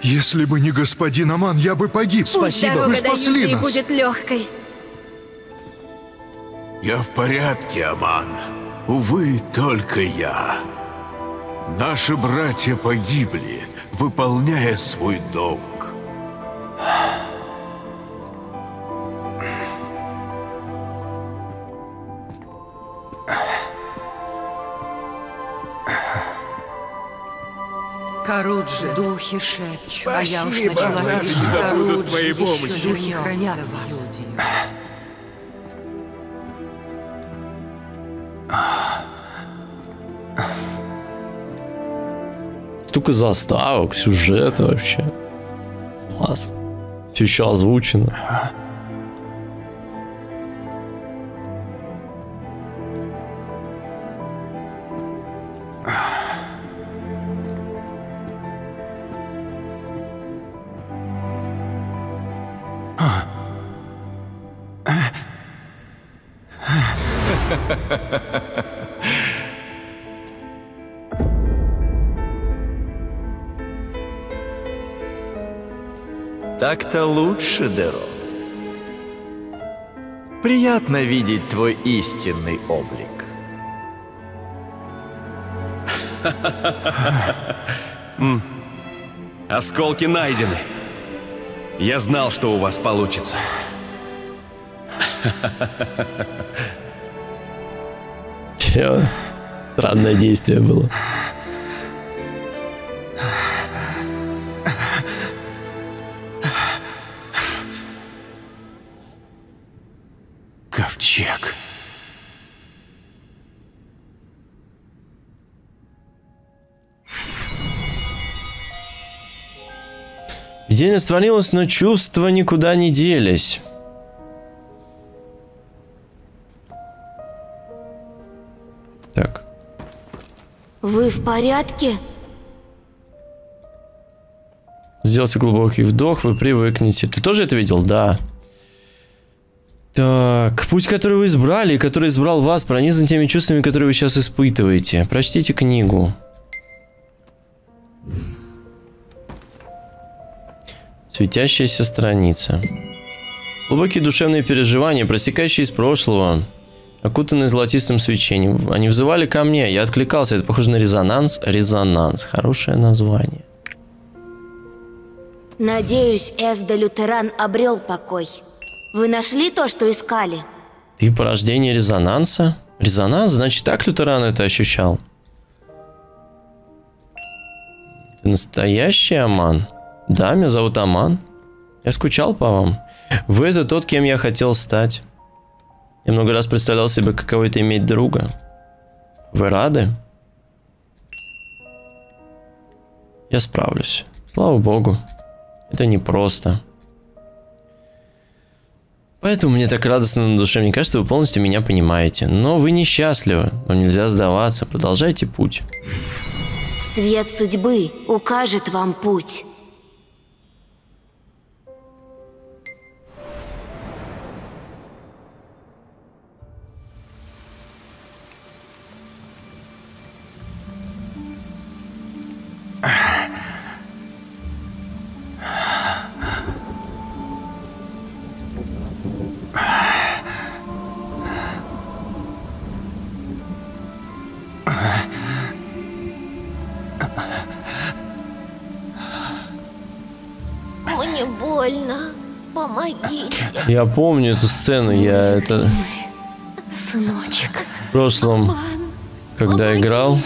Если бы не господин Аман, я бы погиб. Спасибо, вы спасли нас. Будет легкой. Я в порядке, Аман. Увы, только я. Наши братья погибли, выполняя свой долг. Каруджи, духи шепчут, а я уж на человеке. Каруджи, духи хранят вас. Столько заставок, сюжета вообще. Класс. Все еще озвучено. Так-то лучше, Дерон. Приятно видеть твой истинный облик. Осколки найдены. Я знал, что у вас получится. Че? Странное действие было. Ковчег. Видение отстранилось, но чувства никуда не делись. Так. Вы в порядке? Сделался глубокий вдох, вы привыкнете. Ты тоже это видел? Да. Так, путь, который вы избрали, и который избрал вас, пронизан теми чувствами, которые вы сейчас испытываете. Прочтите книгу. Светящаяся страница. Глубокие душевные переживания, проистекающие из прошлого, окутанные золотистым свечением. Они взывали ко мне, я откликался. Это похоже на резонанс. Резонанс. Хорошее название. Надеюсь, Эзда Лютеран обрел покой. Вы нашли то, что искали? Ты порождение резонанса? Резонанс? Значит, так Лютеран это ощущал? Ты настоящий Аман? Да, меня зовут Аман. Я скучал по вам. Вы это тот, кем я хотел стать. Я много раз представлял себе, каково это иметь друга. Вы рады? Я справлюсь. Слава богу. Это непросто. Поэтому мне так радостно на душе. Мне кажется, вы полностью меня понимаете. Но вы несчастливы. Вам нельзя сдаваться. Продолжайте путь. Свет судьбы укажет вам путь. Я помню эту сцену, я это... Сыночек. В прошлом, Аман, когда помоги. Играл,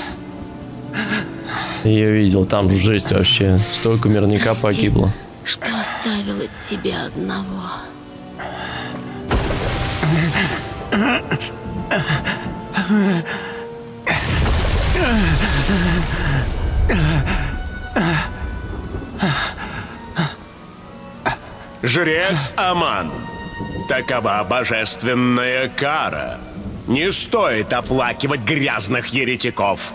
я видел, там жесть вообще, столько мирника Прости, погибло. Что оставил от тебя одного? Жрец Аман. Такова божественная кара. Не стоит оплакивать грязных еретиков.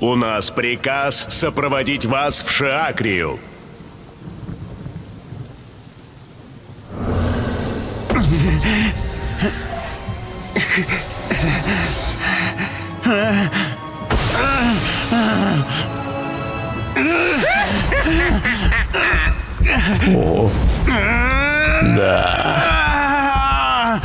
У нас приказ сопроводить вас в Шакрию. О, да.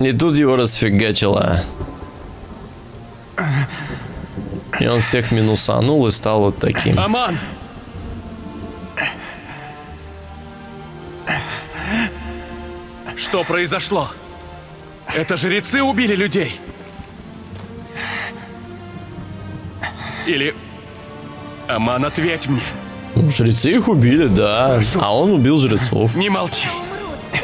И тут его расфигачило. И он всех минусанул и стал вот таким. Аман! Что произошло? Это жрецы убили людей? Или... Аман, ответь мне. Ну, жрецы их убили, да. Прошу. А он убил жрецов. Не молчи. Ты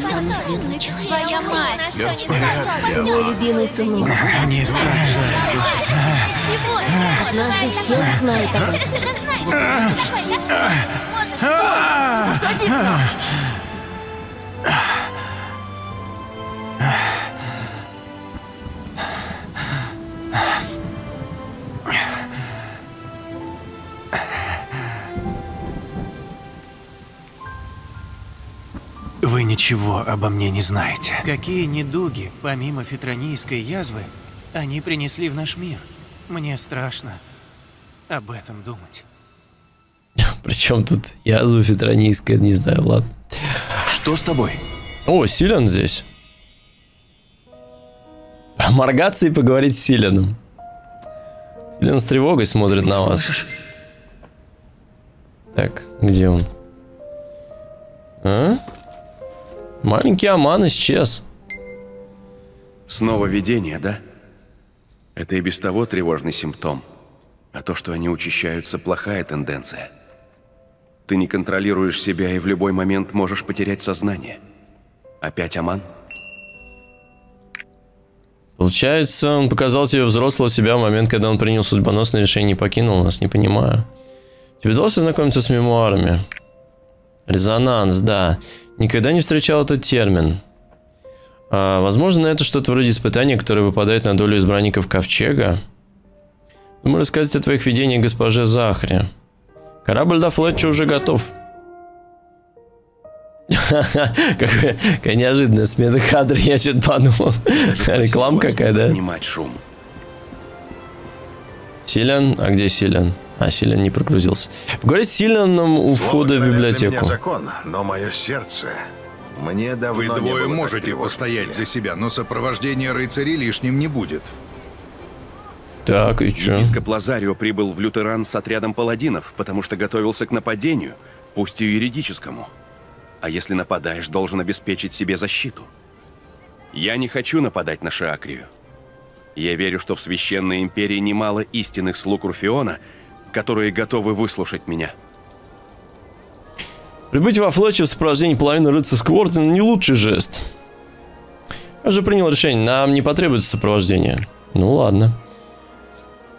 самый светлый человек. Твоя мать. Я в порядке. Мой любимый сынок. Они знают. Однажды все знают об этом. Уходи. Вы ничего обо мне не знаете. Какие недуги, помимо фитронийской язвы, они принесли в наш мир? Мне страшно об этом думать. Причем тут язва фитронийская, не знаю, ладно. Что с тобой? О, Силиан здесь. Моргаться и поговорить с Силианом. Силиан с тревогой смотрит на вас. Слышишь? Так, где он? А? Маленький Аман исчез. Снова видение, да? Это и без того тревожный симптом. А то, что они учащаются, плохая тенденция. Ты не контролируешь себя и в любой момент можешь потерять сознание. Опять Аман? Получается, он показал тебе взрослого себя в момент, когда он принял судьбоносное решение и покинул нас, не понимаю. Тебе удалось ознакомиться с мемуарами? Резонанс, да. Никогда не встречал этот термин. А, возможно, это что-то вроде испытания, которое выпадает на долю избранников Ковчега. Думаю, рассказать о твоих видениях госпоже Захре. Корабль до Флетча уже готов. Какая, какая неожиданная смена кадра, я что-то подумал. Реклама какая, да? Шум. Силиан? А где Силиан? А, Силиан не прогрузился. Говорит Силианом у входа в библиотеку. Для меня закон, но мое сердце... Мне давно не было. Вы двое можете постоять за себя, но сопровождение рыцарей лишним не будет. Так, и чё? Епископ Плазарио прибыл в Лютеран с отрядом паладинов, потому что готовился к нападению, пусть и юридическому. А если нападаешь, должен обеспечить себе защиту. Я не хочу нападать на Шакрию. Я верю, что в Священной Империи немало истинных слуг Руфиона, которые готовы выслушать меня. Прибыть во Флетче в сопровождении половины рыцарского ордена не лучший жест. Я уже принял решение, нам не потребуется сопровождение. Ну ладно.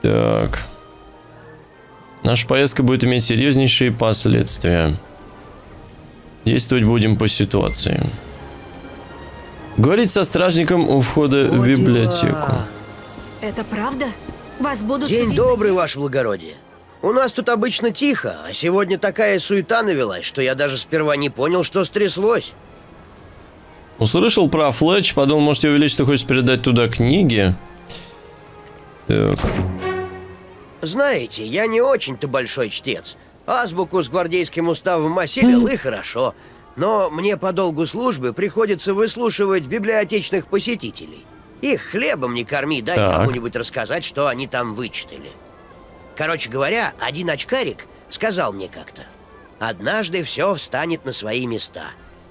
Так. Наша поездка будет иметь серьезнейшие последствия. Действовать будем по ситуации. Говорить со стражником у входа в библиотеку. Это правда? Вас будут... День добрый, ваше благородие. У нас тут обычно тихо, а сегодня такая суета навелась, что я даже сперва не понял, что стряслось. Услышал про Флетч, подумал, может, его величество хочет передать туда книги. Так. Знаете, я не очень-то большой чтец. Азбуку с гвардейским уставом осилил, и хорошо. Но мне по долгу службы приходится выслушивать библиотечных посетителей. Их хлебом не корми, дай кому-нибудь рассказать, что они там вычитали. Короче говоря, один очкарик сказал мне как-то: однажды все встанет на свои места.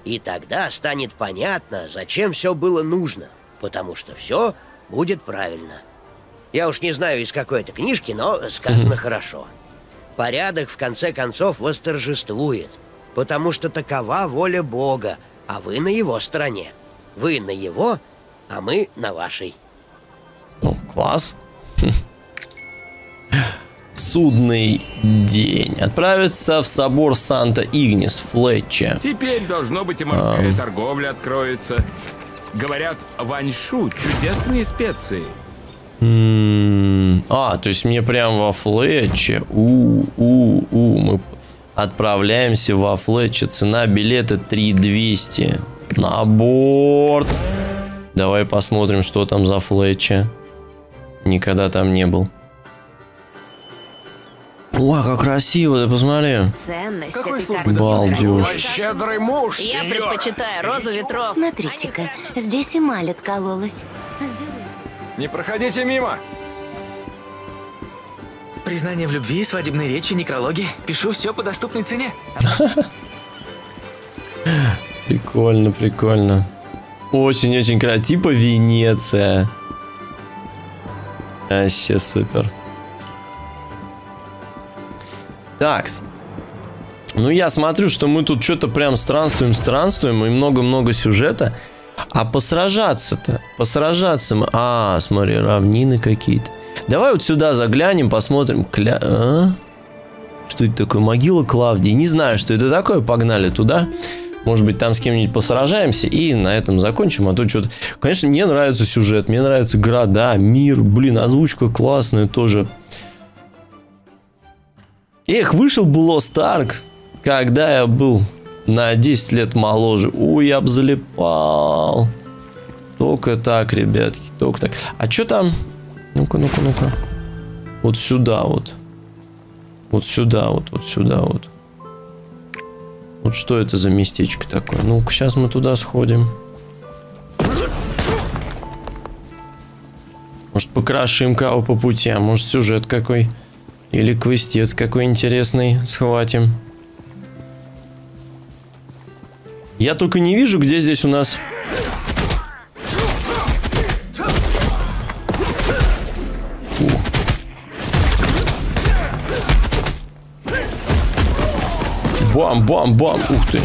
И тогда станет понятно, зачем все было нужно. Потому что все будет правильно. Я уж не знаю, из какой это книжки, но сказано хорошо. Порядок, в конце концов, восторжествует, потому что такова воля Бога, а вы на его стороне. Вы на его, а мы на вашей. Ну, класс. Судный день. Отправиться в собор Санта Игнис, Флетча. Теперь, должно быть, и морская а... торговля откроется. Говорят, в Аньшу чудесные специи. А, то есть мне прям во Флетче. У-у-у. Мы отправляемся во Флетче. Цена билета три двести. На борт. Давай посмотрим, что там за Флетче. Никогда там не был. О, как красиво, ты посмотри. Ценность. Балдеж. Щедрый муж. Я предпочитаю розу ветров. Смотрите-ка, здесь эмаль откололась. Не проходите мимо. Признание в любви, свадебные речи, некрологи. Пишу все по доступной цене. Прикольно, прикольно. Очень-очень красиво. Типа Венеция. Вообще супер. Такс. Ну, я смотрю, что мы тут что-то прям странствуем, странствуем. И много-много сюжета. А посражаться-то? Посражаться мы... А, смотри, равнины какие-то. Давай вот сюда заглянем, посмотрим. Кля... А? Что это такое? Могила Клавдии. Не знаю, что это такое. Погнали туда. Может быть, там с кем-нибудь посражаемся. И на этом закончим. А то что-то... Конечно, мне нравится сюжет. Мне нравятся города, мир. Блин, озвучка классная тоже. Эх, вышел был Lost Ark, когда я был... на десять лет моложе. Ой, я б залипал. Только так, ребятки. Только так. А что там? Ну-ка, ну-ка, ну-ка. Вот сюда вот. Вот сюда вот. Вот сюда вот. Вот что это за местечко такое? Ну-ка, сейчас мы туда сходим. Может, покрошим кого по пути. А может, сюжет какой. Или квестец какой интересный. Схватим. Я только не вижу, где здесь у нас Бам-бам-бам. Ух ты.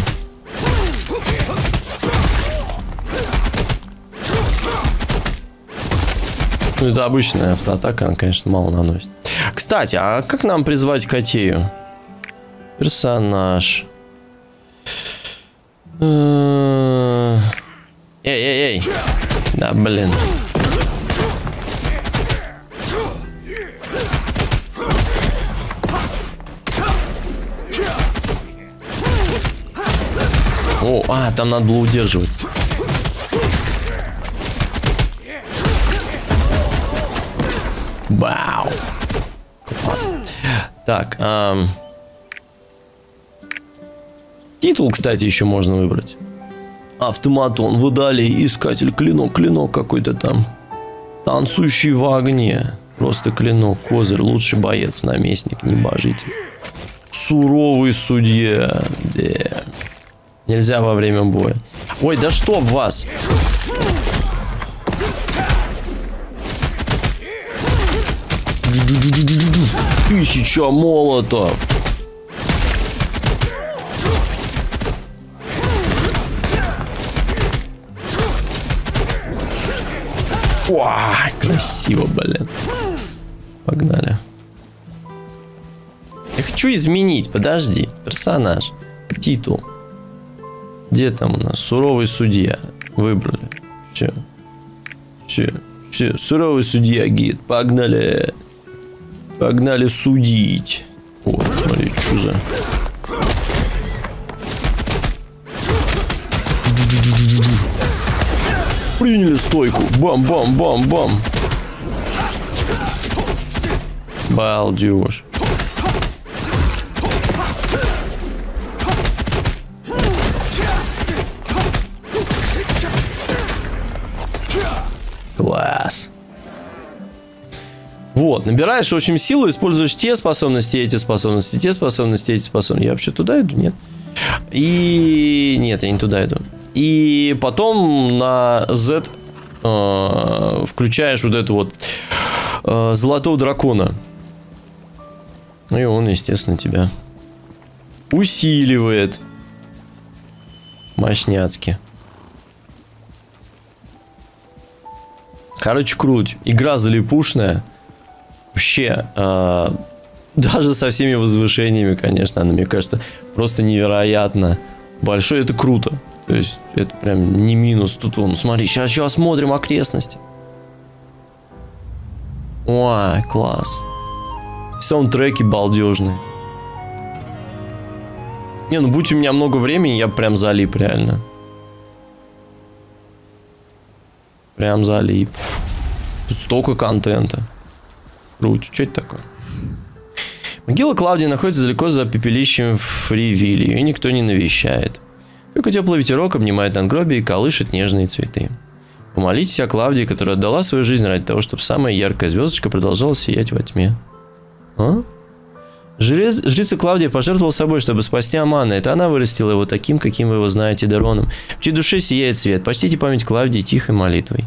Ну, это обычная автоатака, она, конечно, мало наносит. Кстати, а как нам призвать Котею? Персонаж. Эй-эй-эй. Да, блин. О, а, там надо было удерживать. Вау. Класс. Так. Эм... Титул, кстати, еще можно выбрать. Автоматон, водолей, искатель, клинок, клинок какой-то там. Танцующий в огне. Просто клинок, козырь, лучший боец, наместник, небожитель. Суровый судья. Yeah. Нельзя во время боя. Ой, да что в вас? Тысяча молотов. Уа, красиво, блин. Погнали. Я хочу изменить, подожди. Персонаж. Титул. Где там у нас? Суровый судья. Выбрали. Все. Все. Все. Суровый судья, гид. Погнали. Погнали судить. О, смотри, что за... Приняли стойку. Бам-бам-бам-бам. Балдеж. Класс. Вот, набираешь, в общем, силу, используешь те способности, эти способности, те способности, эти способности. Я вообще туда иду? Нет. И... Нет, я не туда иду. И потом на Z э, включаешь вот это вот э, золотого дракона. И он, естественно, тебя усиливает. Мощняцки. Короче, круть. Игра залипушная. Вообще, э, даже со всеми возвышениями, конечно, она, мне кажется, просто невероятно большой. Это круто. То есть, это прям не минус. Тут он, смотри, сейчас еще осмотрим окрестности. Ой, класс. Саундтреки балдежные. Не, ну будь у меня много времени, я прям залип, реально. Прям залип. Тут столько контента. Круть, что это такое? Могила Клавдии находится далеко за пепелищем Фривилли. Ее никто не навещает. Только теплый ветерок обнимает надгробие и колышет нежные цветы. Помолитесь о Клавдии, которая отдала свою жизнь ради того, чтобы самая яркая звездочка продолжала сиять во тьме. А? Жрец, жрица Клавдия пожертвовала собой, чтобы спасти Амана. Это она вырастила его таким, каким вы его знаете, Дероном. В чьей душе сияет свет. Почтите память Клавдии тихой молитвой.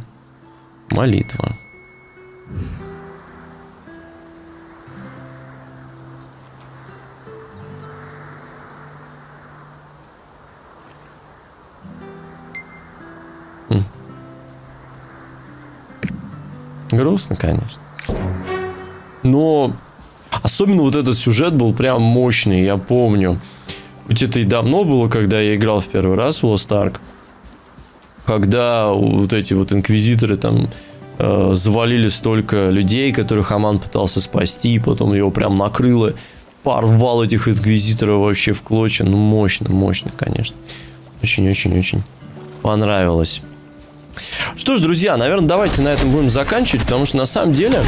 Молитва. Грустно, конечно. Но особенно вот этот сюжет был прям мощный, я помню. Ведь это и давно было, когда я играл в первый раз в Lost Ark. Когда вот эти вот инквизиторы там э, завалили столько людей, которых Аман пытался спасти, и потом его прям накрыло. Порвал этих инквизиторов вообще в клочья. Ну, мощно, мощно, конечно. Очень-очень-очень понравилось. Что ж, друзья, наверное, давайте на этом будем заканчивать, потому что на самом деле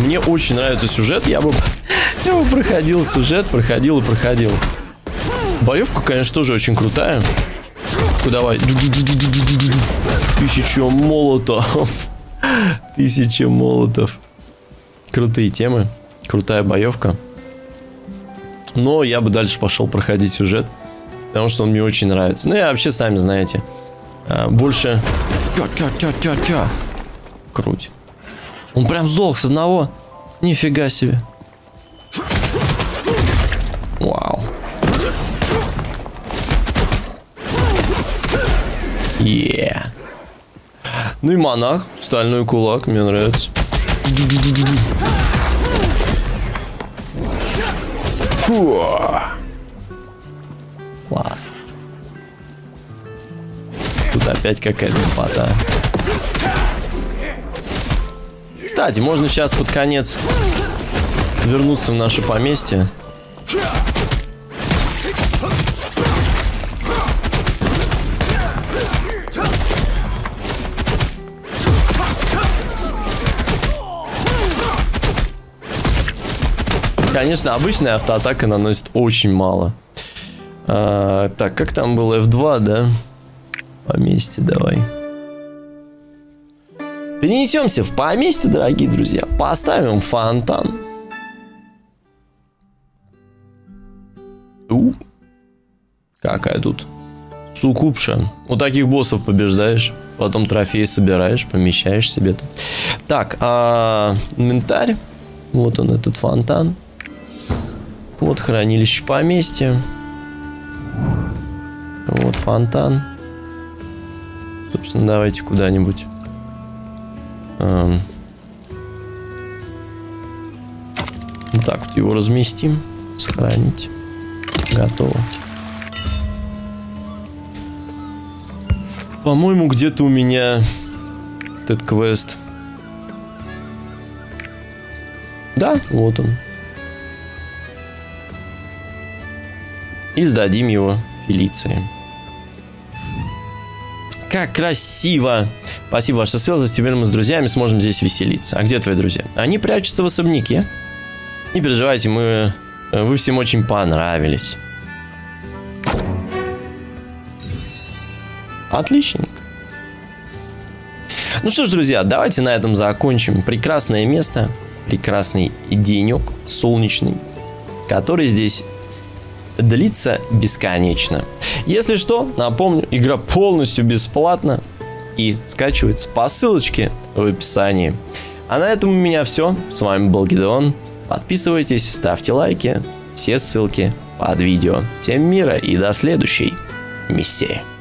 мне очень нравится сюжет. Я бы, я бы проходил сюжет, проходил и проходил. Боевка, конечно, тоже очень крутая. Ну, давай. Тысяча молотов. Тысяча молотов. Крутые темы. Крутая боевка. Но я бы дальше пошел проходить сюжет, потому что он мне очень нравится. Ну, и вообще, сами знаете... Больше... Ча-ча-ча-ча-ча. Круть. Он прям сдох с одного. Нифига себе. Вау. Yeah. Ну и монах, стальной кулак, мне нравится. Фу. Класс. Тут опять какая-то пота. Кстати, можно сейчас под конец вернуться в наше поместье. Конечно, обычная автоатака наносит очень мало. А, так, как там было? эф два, да? Поместье, давай. Перенесемся в поместье, дорогие друзья. Поставим фонтан. У, какая тут сукупша. У таких боссов побеждаешь. Потом трофей собираешь, помещаешь себе. Так, а, инвентарь. Вот он, этот фонтан. Вот хранилище поместья. Вот фонтан. Собственно, давайте куда-нибудь. Эм. Вот так вот его разместим. Сохранить. Готово. По-моему, где-то у меня этот квест. Да, вот он. И сдадим его Фелиции. Как красиво! Спасибо, ваша светлость. Теперь мы с друзьями сможем здесь веселиться. А где твои друзья? Они прячутся в особняке. Не переживайте, мы... вы всем очень понравились. Отличненько. Ну что ж, друзья, давайте на этом закончим. Прекрасное место. Прекрасный денек. Солнечный. Который здесь... длится бесконечно. Если что, напомню, игра полностью бесплатна и скачивается по ссылочке в описании. А на этом у меня все. С вами был Гидеон. Подписывайтесь, ставьте лайки. Все ссылки под видео. Всем мира и до следующей миссии.